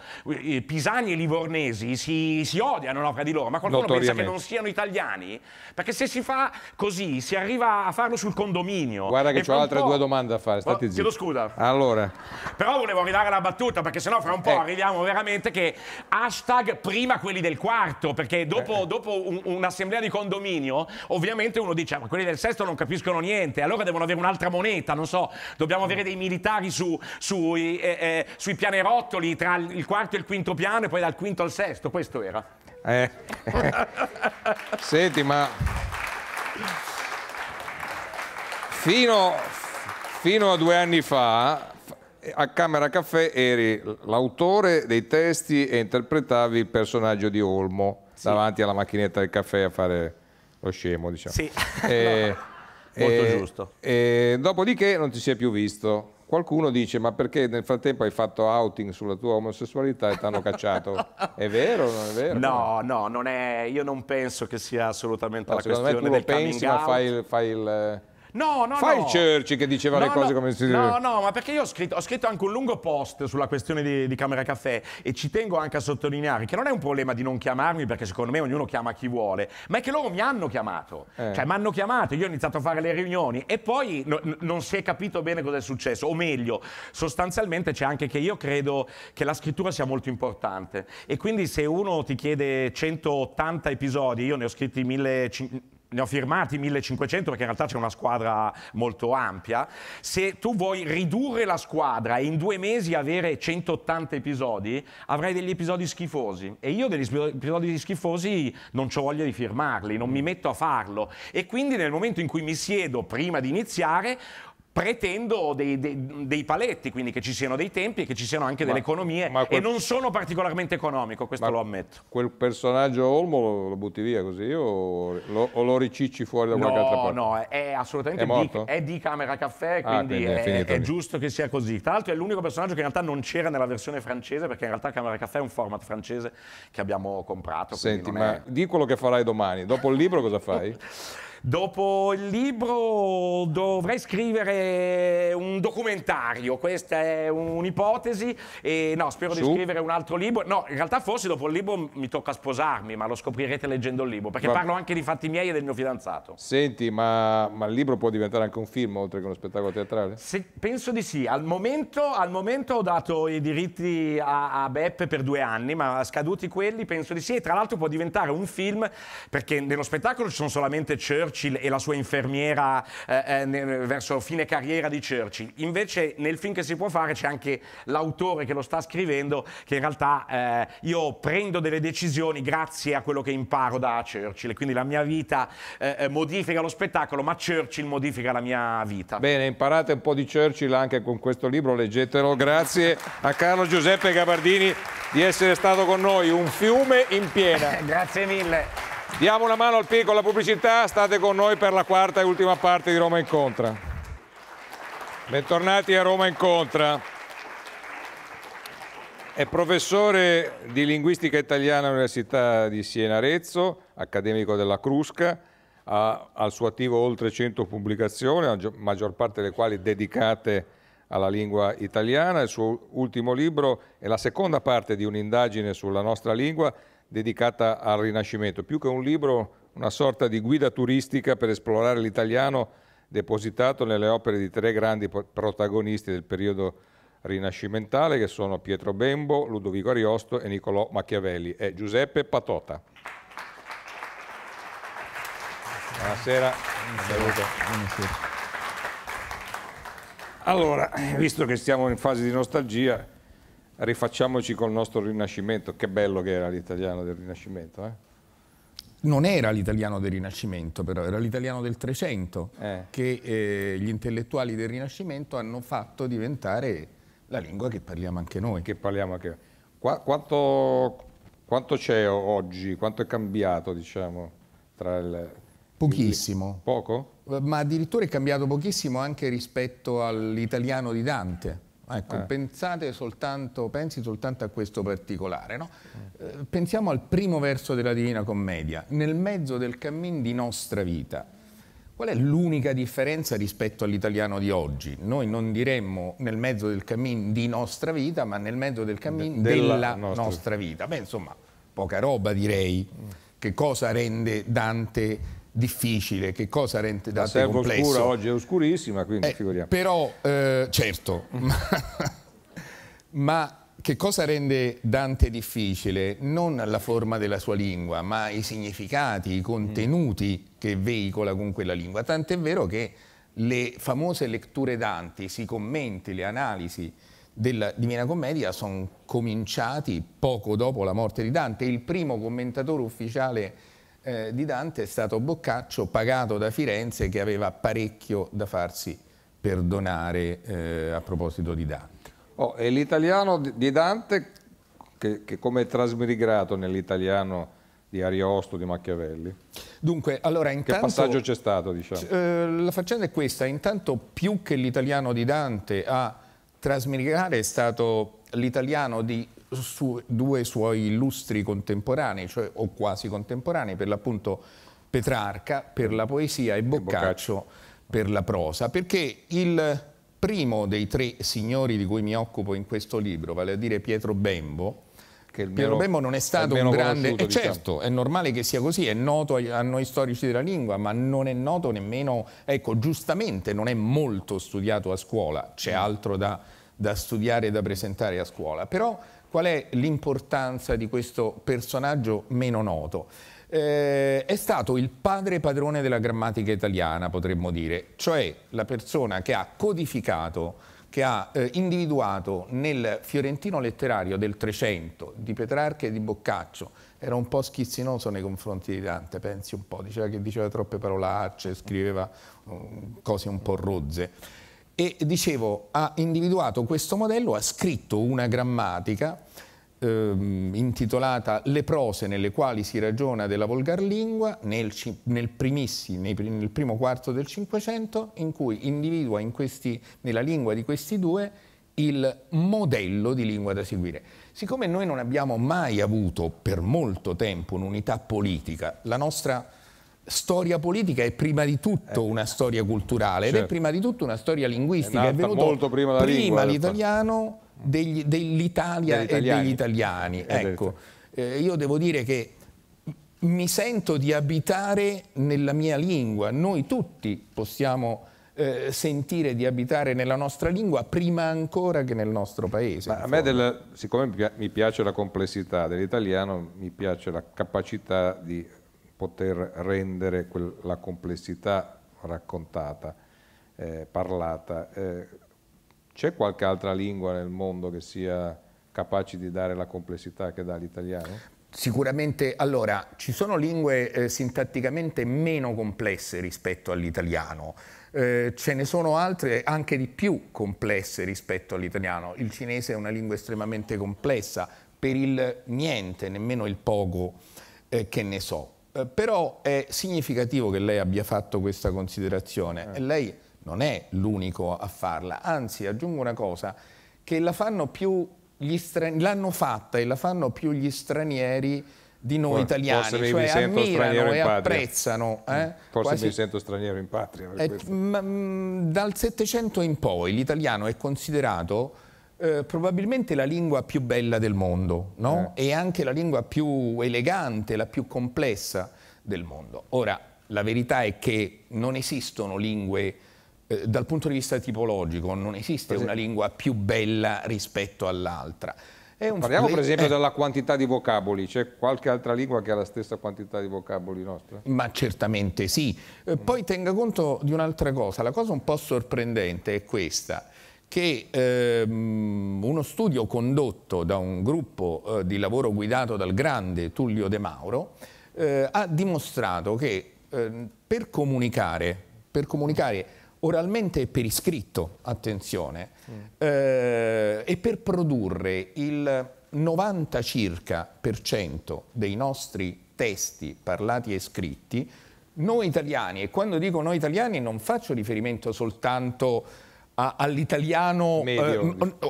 pisani e livornesi si odiano, no, fra di loro, ma qualcuno pensa che non siano italiani, perché se si fa così si arriva a farlo sul condominio. Guarda che ho altre due domande da fare, stati zitti. Chiedo scusa. Allora. Però volevo ridare la battuta, perché sennò fra un po' arriviamo veramente che hashtag prima quelli del quarto, perché dopo un'assemblea di condominio ovviamente uno dice, ma quelli del sesto non capiscono niente, allora devono avere un'altra moneta, non so, dobbiamo avere dei militari sui pianerottoli tra il quarto e il quinto piano e poi dal quinto al sesto, questo era. Senti, ma fino a 2 anni fa a Camera Caffè eri l'autore dei testi e interpretavi il personaggio di Olmo, sì, davanti alla macchinetta del caffè a fare lo scemo, diciamo. Sì. Molto giusto. Dopodiché non ti si è più visto. Qualcuno dice, ma perché nel frattempo hai fatto outing sulla tua omosessualità e ti hanno cacciato? È vero o non è vero? No, no, non è, io non penso che sia assolutamente la questione del coming out. Secondo me tu lo pensi, ma fai il No, no, fai no. Churchill che diceva le cose come si dice. No, no, ma perché io ho scritto anche un lungo post sulla questione di Camera Caffè, e ci tengo anche a sottolineare che non è un problema di non chiamarmi, perché secondo me ognuno chiama chi vuole, ma è che loro mi hanno chiamato, cioè mi hanno chiamato, io ho iniziato a fare le riunioni e poi non si è capito bene cosa è successo, o meglio, sostanzialmente c'è anche che io credo che la scrittura sia molto importante e quindi se uno ti chiede 180 episodi, io ne ho scritti 1500. Ne ho firmati 1500 perché in realtà c'è una squadra molto ampia. Se tu vuoi ridurre la squadra e in 2 mesi avere 180 episodi, avrai degli episodi schifosi. E io degli episodi schifosi non ho voglia di firmarli, non mi metto a farlo. E quindi nel momento in cui mi siedo prima di iniziare, pretendo dei paletti, quindi che ci siano dei tempi e che ci siano anche delle economie, e non sono particolarmente economico, questo lo ammetto. Quel personaggio Olmo lo butti via così o lo ricicci fuori da qualche altra parte? No, è assolutamente è di Camera Caffè, quindi è giusto che sia così. Tra l'altro è l'unico personaggio che in realtà non c'era nella versione francese, perché in realtà Camera Caffè è un format francese che abbiamo comprato. Senti, ma di quello che farai domani, dopo il libro cosa fai? Dopo il libro dovrei scrivere un documentario, questa è un'ipotesi, e no, spero di scrivere un altro libro. No, in realtà forse dopo il libro mi tocca sposarmi, ma lo scoprirete leggendo il libro, perché parlo anche di fatti miei e del mio fidanzato. Senti, ma il libro può diventare anche un film oltre che uno spettacolo teatrale? Penso di sì, al momento ho dato i diritti a Beppe per 2 anni, ma scaduti quelli penso di sì, e tra l'altro può diventare un film, perché nello spettacolo ci sono solamente Churchill e la sua infermiera verso fine carriera di Churchill. Invece nel film che si può fare c'è anche l'autore che lo sta scrivendo, che in realtà io prendo delle decisioni grazie a quello che imparo da Churchill, quindi la mia vita modifica lo spettacolo, ma Churchill modifica la mia vita. Bene, imparate un po' di Churchill anche con questo libro, leggetelo. Grazie a Carlo Giuseppe Gabardini di essere stato con noi. Un fiume in piena. Grazie mille. Diamo una mano al piccola pubblicità, state con noi per la quarta e ultima parte di Roma Incontra. Bentornati a Roma Incontra. È professore di linguistica italiana all'Università di Siena Arezzo, accademico della Crusca, ha al suo attivo oltre 100 pubblicazioni, la maggior parte delle quali dedicate alla lingua italiana. Il suo ultimo libro è la seconda parte di un'indagine sulla nostra lingua, dedicata al Rinascimento. Più che un libro, una sorta di guida turistica per esplorare l'italiano, depositato nelle opere di 3 grandi protagonisti del periodo rinascimentale, che sono Pietro Bembo, Ludovico Ariosto e Niccolò Machiavelli. È Giuseppe Patota. Buonasera. Buonasera. Allora, visto che siamo in fase di nostalgia, rifacciamoci col nostro Rinascimento. Che bello che era l'italiano del Rinascimento, eh? Non era l'italiano del Rinascimento, però era l'italiano del Trecento, che gli intellettuali del Rinascimento hanno fatto diventare la lingua che parliamo anche noi. Che parliamo anche noi. Quanto c'è oggi? Quanto è cambiato, diciamo, tra il... Pochissimo. Poco? Ma addirittura è cambiato pochissimo anche rispetto all'italiano di Dante. Ecco, pensi soltanto a questo particolare, no? Pensiamo al primo verso della Divina Commedia, nel mezzo del cammin di nostra vita. Qual è l'unica differenza rispetto all'italiano di oggi? Noi non diremmo nel mezzo del cammin di nostra vita, ma nel mezzo del cammin della nostra vita. Beh, insomma, poca roba, direi. Che cosa rende Dante difficile? Che cosa rende Dante complesso? La serva oscura oggi è oscurissima, quindi figuriamo. Però, certo, ma che cosa rende Dante difficile? Non la forma della sua lingua, ma i significati, i contenuti che veicola con quella lingua. Tant'è vero che le famose letture dantiche, i commenti, le analisi della Divina Commedia sono cominciati poco dopo la morte di Dante. Il primo commentatore ufficiale di Dante è stato Boccaccio, pagato da Firenze, che aveva parecchio da farsi perdonare a proposito di Dante. Oh, e l'italiano di Dante, che come è trasmigrato nell'italiano di Ariosto, di Machiavelli? Dunque, allora, intanto, che passaggio c'è stato, diciamo? La faccenda è questa: intanto, più che l'italiano di Dante a trasmigrare è stato l'italiano di due suoi illustri contemporanei, cioè o quasi contemporanei, per l'appunto Petrarca per la poesia e Boccaccio per la prosa, perché il primo dei tre signori di cui mi occupo in questo libro, vale a dire Pietro Bembo, che Pietro Bembo non è stato un grande... E certo, è normale che sia così, è noto a noi storici della lingua, ma non è noto nemmeno, ecco, giustamente non è molto studiato a scuola, c'è altro da studiare e da presentare a scuola. Però qual è l'importanza di questo personaggio meno noto? È stato il padre padrone della grammatica italiana, potremmo dire, cioè la persona che ha codificato, che ha individuato nel fiorentino letterario del 300 di Petrarca e di Boccaccio. Era un po' schizzinoso nei confronti di Dante, pensi un po', diceva troppe parolacce, scriveva cose un po' rozze. E dicevo, ha individuato questo modello, ha scritto una grammatica intitolata Le prose nelle quali si ragiona della volgar lingua, nel primo quarto del Cinquecento, in cui individua nella lingua di questi due il modello di lingua da seguire. Siccome noi non abbiamo mai avuto per molto tempo un'unità politica, la nostra storia politica è prima di tutto una storia culturale, certo, ed è prima di tutto una storia linguistica, è venuto molto prima l'italiano dell'Italia e degli italiani. Ecco, io devo dire che mi sento di abitare nella mia lingua, noi tutti possiamo sentire di abitare nella nostra lingua prima ancora che nel nostro paese. Ma a me, siccome mi piace la complessità dell'italiano, mi piace la capacità di poter rendere la complessità raccontata, parlata. C'è qualche altra lingua nel mondo che sia capace di dare la complessità che dà l'italiano? Sicuramente, allora, ci sono lingue sintatticamente meno complesse rispetto all'italiano, ce ne sono altre anche di più complesse rispetto all'italiano. Il cinese è una lingua estremamente complessa, per il niente, nemmeno il poco che ne so. Però è significativo che lei abbia fatto questa considerazione e lei non è l'unico a farla, anzi aggiungo una cosa, che l'hanno fatta e la fanno più gli stranieri di noi italiani, cioè ammirano e apprezzano. Forse quasi... mi sento straniero in patria. Dal Settecento in poi l'italiano è considerato probabilmente la lingua più bella del mondo, no? E anche la lingua più elegante, la più complessa del mondo. Ora, la verità è che non esistono lingue, dal punto di vista tipologico, non esiste una lingua più bella rispetto all'altra. Parliamo per esempio della quantità di vocaboli, c'è qualche altra lingua che ha la stessa quantità di vocaboli nostra? Ma certamente sì. Poi tenga conto di un'altra cosa, la cosa un po' sorprendente è questa, che uno studio condotto da un gruppo di lavoro guidato dal grande Tullio De Mauro ha dimostrato che per comunicare oralmente e per iscritto, attenzione, e per produrre il 90 circa % dei nostri testi parlati e scritti, noi italiani, e quando dico noi italiani non faccio riferimento soltanto all'italiano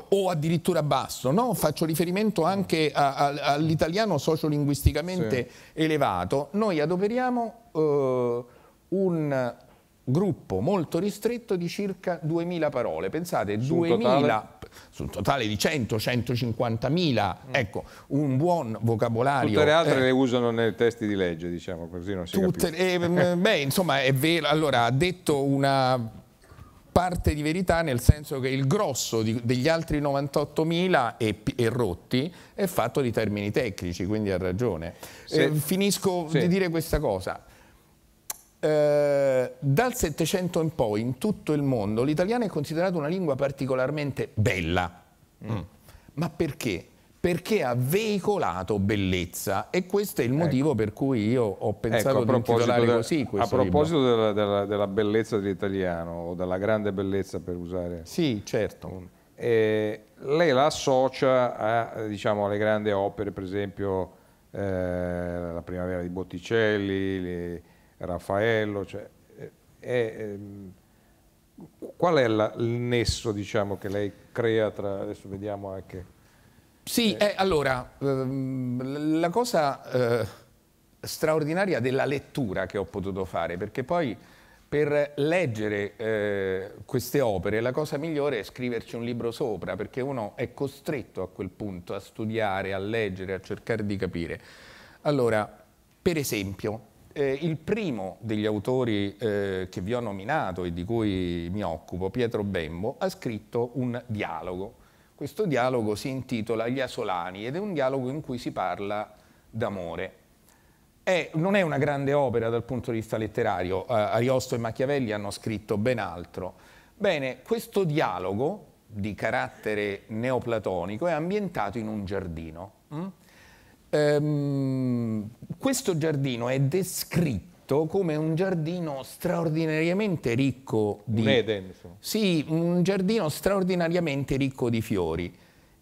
o addirittura basso, no? Faccio riferimento anche all'italiano sociolinguisticamente elevato, noi adoperiamo gruppo molto ristretto di circa 2000 parole. Pensate, su 2000 su un totale di 100-150.000, ecco, un buon vocabolario. Tutte le altre le usano nei testi di legge, diciamo, così non si capisce. Beh, insomma, è vero, allora, ha detto una parte di verità, nel senso che il grosso degli altri 98.000 e rotti è fatto di termini tecnici, quindi ha ragione. Sì. Finisco di dire questa cosa. Dal Settecento in poi, in tutto il mondo, l'italiano è considerato una lingua particolarmente bella. Ma perché? Perché ha veicolato bellezza, e questo è il motivo per cui io ho pensato di intitolare così questo libro. A proposito della bellezza dell'italiano, o della grande bellezza, per usare... Sì, certo. Lei la associa a, diciamo, alle grandi opere, per esempio La Primavera di Botticelli, Raffaello, cioè, qual è il nesso, diciamo, che lei crea tra... Adesso vediamo anche... Sì, allora, la cosa straordinaria della lettura che ho potuto fare, perché poi per leggere queste opere la cosa migliore è scriverci un libro sopra, perché uno è costretto a quel punto a studiare, a leggere, a cercare di capire. Allora, per esempio, il primo degli autori che vi ho nominato e di cui mi occupo, Pietro Bembo, ha scritto un dialogo. Questo dialogo si intitola Gli Asolani ed è un dialogo in cui si parla d'amore. Non è una grande opera dal punto di vista letterario, Ariosto e Machiavelli hanno scritto ben altro. Bene, questo dialogo di carattere neoplatonico è ambientato in un giardino. Questo giardino è descritto come un giardino straordinariamente ricco di... Un Eden, insomma. Sì, un giardino straordinariamente ricco di fiori.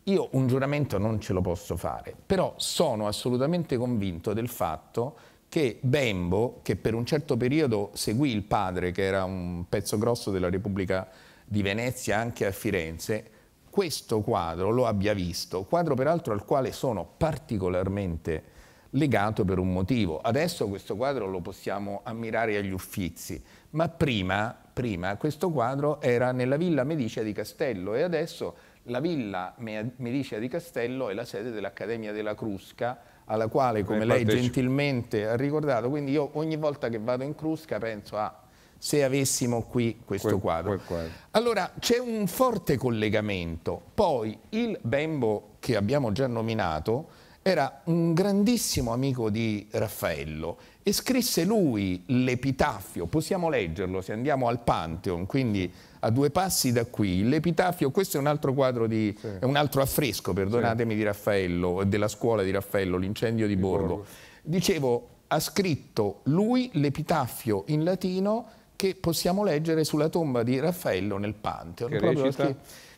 Io un giuramento non ce lo posso fare, però sono assolutamente convinto del fatto che Bembo, che per un certo periodo seguì il padre, che era un pezzo grosso della Repubblica di Venezia anche a Firenze, questo quadro lo abbia visto, quadro peraltro al quale sono particolarmente legato per un motivo. Adesso questo quadro lo possiamo ammirare agli Uffizi, ma prima questo quadro era nella Villa Medicea di Castello, e adesso la Villa Medicea di Castello è la sede dell'Accademia della Crusca, alla quale, come lei gentilmente ha ricordato, quindi io ogni volta che vado in Crusca penso a se avessimo qui questo quadro. Allora c'è un forte collegamento. Poi il Bembo che abbiamo già nominato era un grandissimo amico di Raffaello e scrisse lui l'epitafio, possiamo leggerlo se andiamo al Pantheon, quindi a due passi da qui, l'epitafio, questo è un altro quadro di, è un altro affresco, perdonatemi, di Raffaello, della scuola di Raffaello, l'incendio di Borgo. Dicevo, ha scritto lui l'epitafio in latino che possiamo leggere sulla tomba di Raffaello nel Pantheon,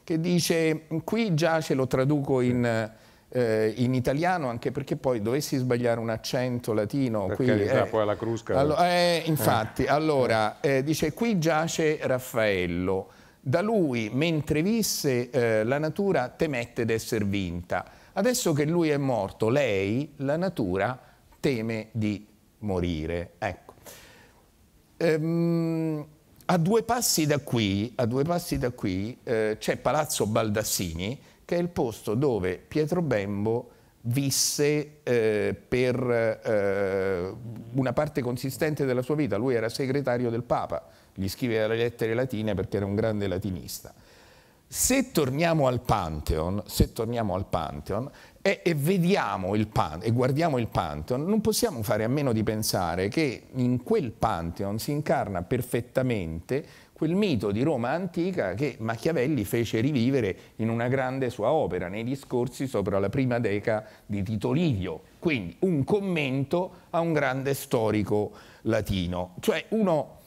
che dice, qui giace, lo traduco in italiano, anche perché poi dovessi sbagliare un accento latino, perché qui poi alla Crusca dice, qui giace Raffaello, da lui mentre visse la natura temette d'esser vinta, adesso che lui è morto lei, la natura, teme di morire. Ecco, a due passi da qui, c'è Palazzo Baldassini, che è il posto dove Pietro Bembo visse per una parte consistente della sua vita. Lui era segretario del Papa, gli scriveva le lettere latine perché era un grande latinista. Se torniamo al Pantheon, e guardiamo il Pantheon, non possiamo fare a meno di pensare che in quel Pantheon si incarna perfettamente quel mito di Roma antica che Machiavelli fece rivivere in una grande sua opera, nei discorsi sopra la prima Deca di Tito Livio, quindi un commento a un grande storico latino. Cioè uno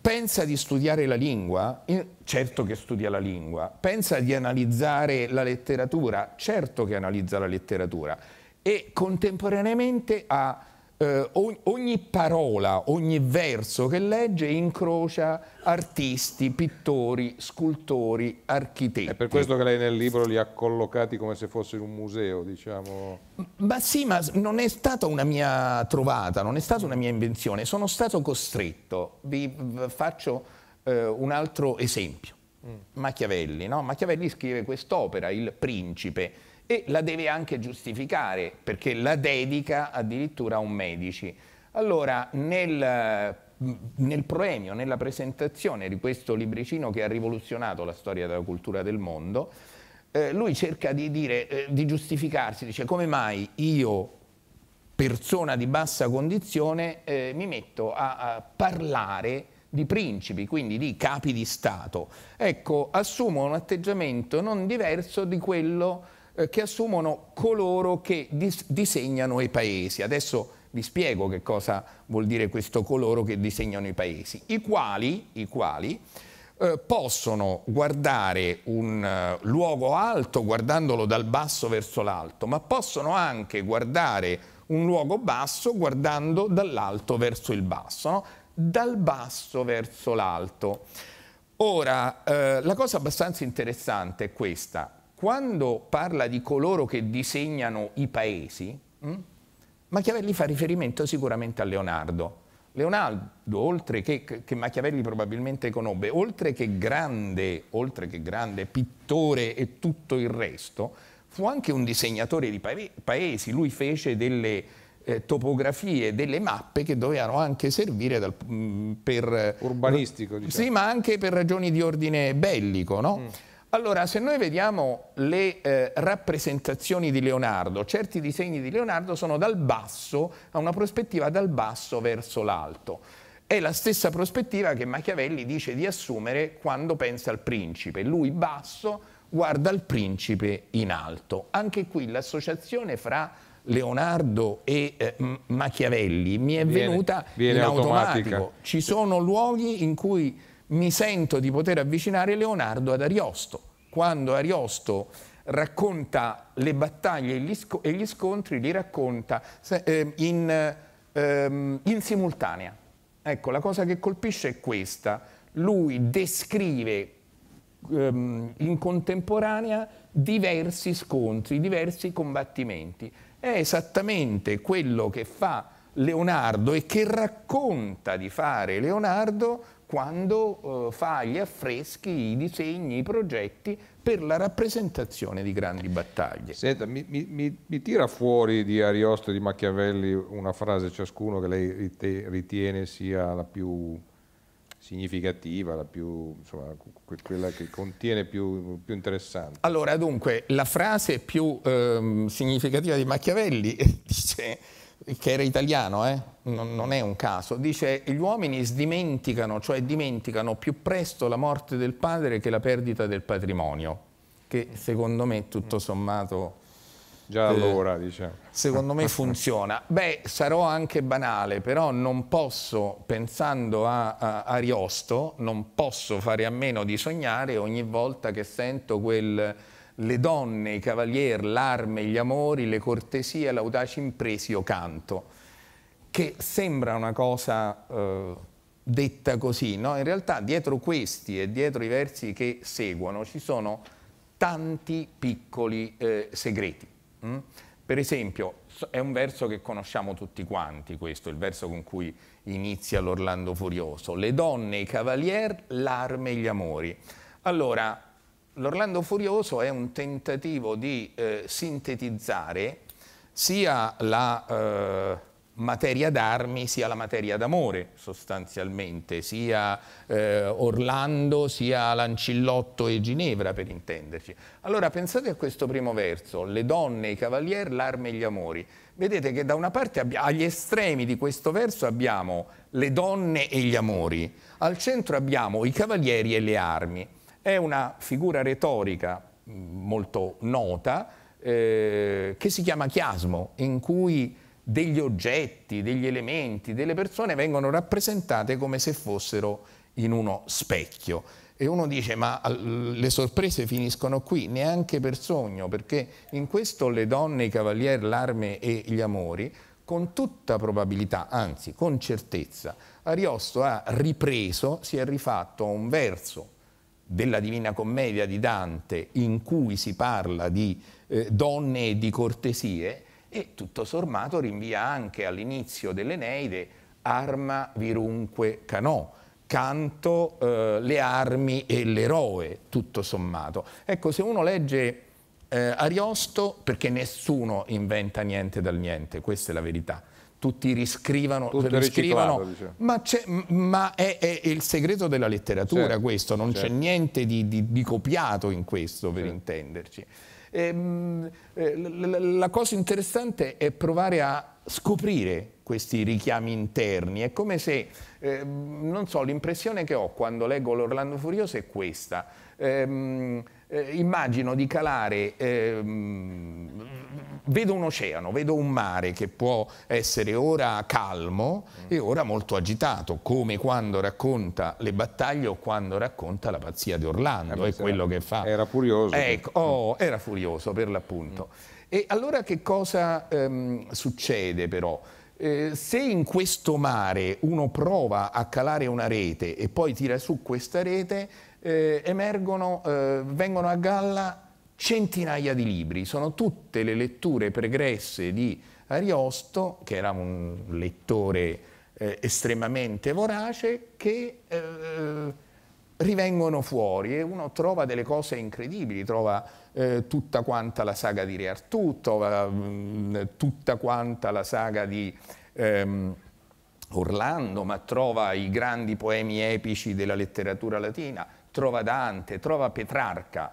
pensa di studiare la lingua, certo che studia la lingua, pensa di analizzare la letteratura, certo che analizza la letteratura, e contemporaneamente ha ogni parola, ogni verso che legge incrocia artisti, pittori, scultori, architetti. È per questo che lei nel libro li ha collocati come se fossero un museo, diciamo. Ma sì, ma non è stata una mia trovata, non è stata una mia invenzione, sono stato costretto. Vi faccio un altro esempio. Machiavelli, no? Machiavelli scrive quest'opera, Il Principe, e la deve anche giustificare, perché la dedica addirittura a un Medici. Allora, nel premio, nella presentazione di questo libricino che ha rivoluzionato la storia della cultura del mondo, lui cerca di dire, di giustificarsi, dice: come mai io, persona di bassa condizione, mi metto a parlare di principi, quindi di capi di Stato? Ecco, assumo un atteggiamento non diverso di quello che assumono coloro che disegnano i paesi. Adesso vi spiego che cosa vuol dire questo coloro che disegnano i paesi, i quali possono guardare un luogo alto guardandolo dal basso verso l'alto, ma possono anche guardare un luogo basso guardando dall'alto verso il basso, no? Dal basso verso l'alto. Ora, la cosa abbastanza interessante è questa. Quando parla di coloro che disegnano i paesi, Machiavelli fa riferimento sicuramente a Leonardo. Leonardo, oltre che Machiavelli probabilmente conobbe, oltre che grande pittore e tutto il resto, fu anche un disegnatore di paesi. Lui fece delle topografie, delle mappe che dovevano anche servire per... urbanistico, diciamo. Sì, ma anche per ragioni di ordine bellico, no? Allora, se noi vediamo le rappresentazioni di Leonardo, certi disegni di Leonardo sono dal basso, a una prospettiva dal basso verso l'alto. È la stessa prospettiva che Machiavelli dice di assumere quando pensa al principe. Lui basso guarda il principe in alto. Anche qui l'associazione fra Leonardo e Machiavelli mi è venuta in automatico. Ci sono luoghi in cui mi sento di poter avvicinare Leonardo ad Ariosto. Quando Ariosto racconta le battaglie e gli scontri, li racconta in simultanea. Ecco, la cosa che colpisce è questa. Lui descrive in contemporanea diversi scontri, diversi combattimenti. È esattamente quello che fa Leonardo e che racconta di fare Leonardo quando fa gli affreschi, i disegni, i progetti per la rappresentazione di grandi battaglie. Senta, mi tira fuori di Ariosto e di Machiavelli una frase ciascuno che lei ritiene sia la più significativa, la più, insomma, quella che contiene più interessante. Allora, dunque, la frase più significativa di Machiavelli dice... che era italiano, non è un caso, dice: gli uomini sdimenticano, cioè dimenticano più presto la morte del padre che la perdita del patrimonio, che secondo me tutto sommato... Già allora, diciamo. Secondo me funziona. Beh, sarò anche banale, però non posso, pensando a Ariosto, non posso fare a meno di sognare ogni volta che sento quel... le donne, i cavalier, l'arme, gli amori, le cortesie, l'audace impresa io canto, che sembra una cosa detta così, no? In realtà dietro questi e dietro i versi che seguono ci sono tanti piccoli segreti. Per esempio, è un verso che conosciamo tutti quanti, questo, il verso con cui inizia l'Orlando Furioso: le donne, i cavalier, l'arme, gli amori. Allora, l'Orlando Furioso è un tentativo di sintetizzare sia la materia d'armi sia la materia d'amore, sostanzialmente, sia Orlando sia Lancillotto e Ginevra, per intenderci. Allora, pensate a questo primo verso: le donne, i cavalier, l'arme e gli amori. Vedete che da una parte, agli estremi di questo verso, abbiamo le donne e gli amori, al centro abbiamo i cavalieri e le armi. È una figura retorica molto nota che si chiama chiasmo, in cui degli oggetti, degli elementi, delle persone vengono rappresentate come se fossero in uno specchio. E uno dice: ma le sorprese finiscono qui? Neanche per sogno, perché in questo le donne, i cavalier, l'arme e gli amori con tutta probabilità, anzi con certezza, Ariosto ha ripreso, si è rifatto un verso della Divina Commedia di Dante in cui si parla di donne e di cortesie, e tutto sommato rinvia anche all'inizio dell'Eneide arma virunque canò, canto le armi e l'eroe, tutto sommato. Ecco, se uno legge Ariosto, perché nessuno inventa niente dal niente, questa è la verità, tutti riscrivano, diciamo. ma è il segreto della letteratura, certo, questo, non c'è niente di copiato in questo, per intenderci. La cosa interessante è provare a scoprire questi richiami interni. È come se, non so, l'impressione che ho quando leggo l'Orlando Furioso è questa. Immagino di calare, vedo un oceano, vedo un mare che può essere ora calmo e ora molto agitato, come quando racconta le battaglie o quando racconta la pazzia di Orlando, è quello che fa. Era furioso. Ecco, oh, era furioso per l'appunto. E allora che cosa succede però? Se in questo mare uno prova a calare una rete e poi tira su questa rete, vengono a galla centinaia di libri. Sono tutte le letture pregresse di Ariosto, che era un lettore estremamente vorace, che rivengono fuori e uno trova delle cose incredibili, trova tutta quanta la saga di Re Artù, trova tutta quanta la saga di Orlando, ma trova i grandi poemi epici della letteratura latina, trova Dante, trova Petrarca.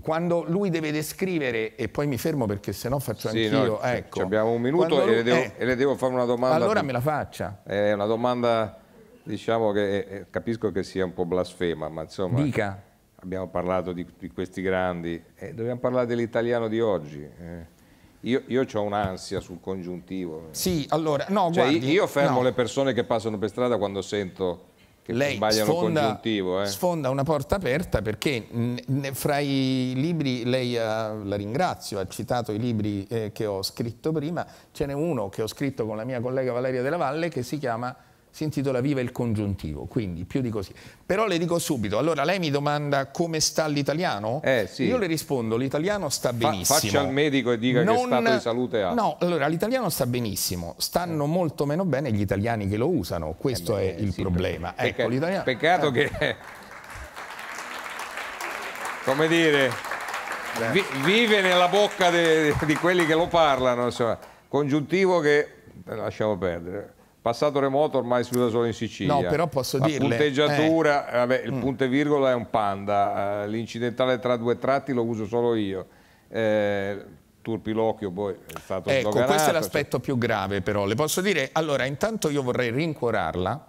Quando lui deve descrivere, e poi mi fermo perché sennò faccio anch'io. No, ecco, abbiamo un minuto lui, e le devo fare una domanda. Allora me la faccia. È una domanda, diciamo, che capisco che sia un po' blasfema, ma insomma. Dica. Abbiamo parlato di questi grandi, dobbiamo parlare dell'italiano di oggi. Io ho un'ansia sul congiuntivo. Sì, allora, no, cioè, guardi, io fermo le persone che passano per strada quando sento che sbagliano il congiuntivo. Sfonda una porta aperta, perché fra i libri, lei la ringrazio, ha citato i libri che ho scritto prima, ce n'è uno che ho scritto con la mia collega Valeria Della Valle che si intitola Viva il congiuntivo, quindi più di così. Però le dico subito, allora lei mi domanda come sta l'italiano? Sì. Io le rispondo, l'italiano sta benissimo. Faccia al medico e dica che stato di salute ha. No, allora l'italiano sta benissimo, stanno molto meno bene gli italiani che lo usano, questo è il problema. Ecco, l'italiano... Peccato che... come dire, vive nella bocca di quelli che lo parlano, insomma. Congiuntivo che... lasciamo perdere. Passato remoto ormai si usa solo in Sicilia. No, però posso dirle... La punteggiatura, vabbè, il punto e virgola è un panda, l'incidentale tra due tratti lo uso solo io. Turpilocchio poi è stato sloganato. Ecco, questo è l'aspetto più grave però, le posso dire... Allora, intanto io vorrei rincuorarla.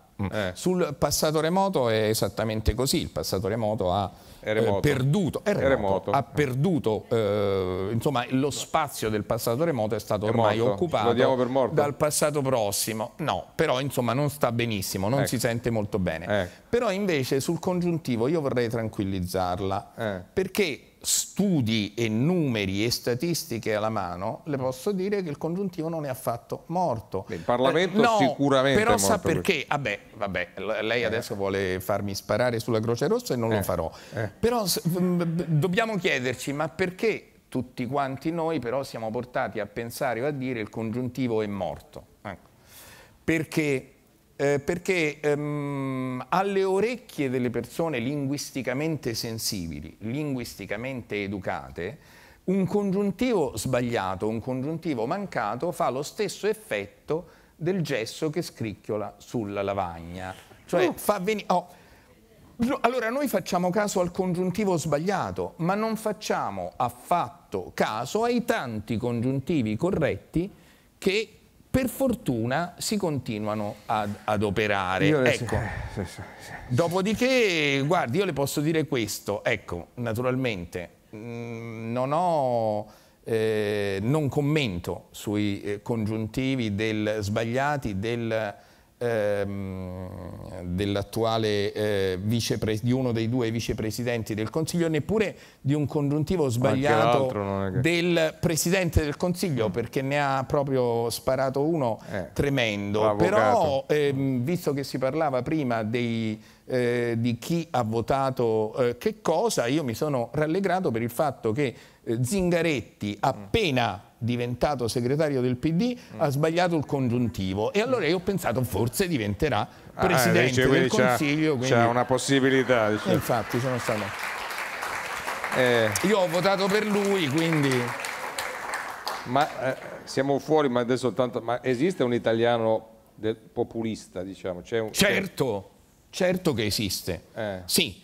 Sul passato remoto è esattamente così, il passato remoto ha perduto insomma, lo spazio del passato remoto è stato ormai occupato dal passato prossimo. No, però insomma non sta benissimo, non si sente molto bene. Però invece sul congiuntivo io vorrei tranquillizzarla, perché studi e numeri e statistiche alla mano, le posso dire che il congiuntivo non è affatto morto. Il Parlamento no, sicuramente però è morto. Sa perché? Vabbè, lei adesso vuole farmi sparare sulla Croce Rossa e non lo farò. Però dobbiamo chiederci, ma perché tutti quanti noi però siamo portati a pensare o a dire il congiuntivo è morto? Perché? Perché alle orecchie delle persone linguisticamente sensibili, linguisticamente educate, un congiuntivo sbagliato, un congiuntivo mancato fa lo stesso effetto del gesso che scricchiola sulla lavagna. Cioè fa venire... Allora noi facciamo caso al congiuntivo sbagliato, ma non facciamo affatto caso ai tanti congiuntivi corretti che... per fortuna si continuano ad operare. Ecco. Dopodiché, guardi, io le posso dire questo, ecco, naturalmente, non commento sui congiuntivi sbagliati dell'attuale di uno dei due vicepresidenti del Consiglio, neppure di un congiuntivo sbagliato del Presidente del Consiglio, perché ne ha proprio sparato uno tremendo. Però visto che si parlava prima dei, di chi ha votato che cosa, io mi sono rallegrato per il fatto che Zingaretti, appena diventato segretario del PD, ha sbagliato il congiuntivo, e allora io ho pensato forse diventerà presidente del Consiglio, c'è una possibilità, diciamo. Infatti sono stato io ho votato per lui, quindi siamo fuori, ma adesso tanto, ma esiste un italiano populista, diciamo? Certo che esiste, sì.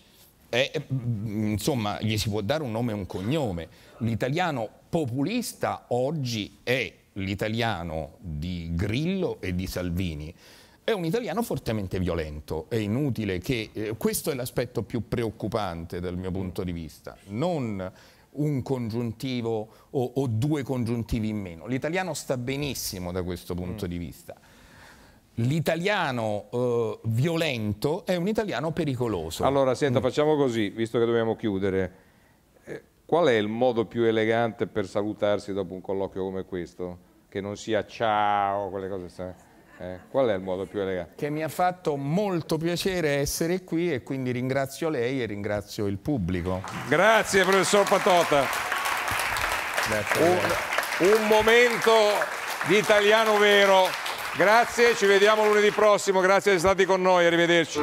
Insomma, gli si può dare un nome e un cognome. L'italiano populista oggi è l'italiano di Grillo e di Salvini. È un italiano fortemente violento, è inutile che... questo è l'aspetto più preoccupante dal mio punto di vista, non un congiuntivo o due congiuntivi in meno. L'italiano sta benissimo da questo punto di vista. L'italiano violento è un italiano pericoloso. Allora, senta, facciamo così, visto che dobbiamo chiudere. Qual è il modo più elegante per salutarsi dopo un colloquio come questo? Che non sia ciao, quelle cose. Qual è il modo più elegante? Che mi ha fatto molto piacere essere qui, e quindi ringrazio lei e ringrazio il pubblico. Grazie, professor Patota. Grazie. Un momento di italiano vero. Grazie, ci vediamo lunedì prossimo, grazie di essere stati con noi, arrivederci.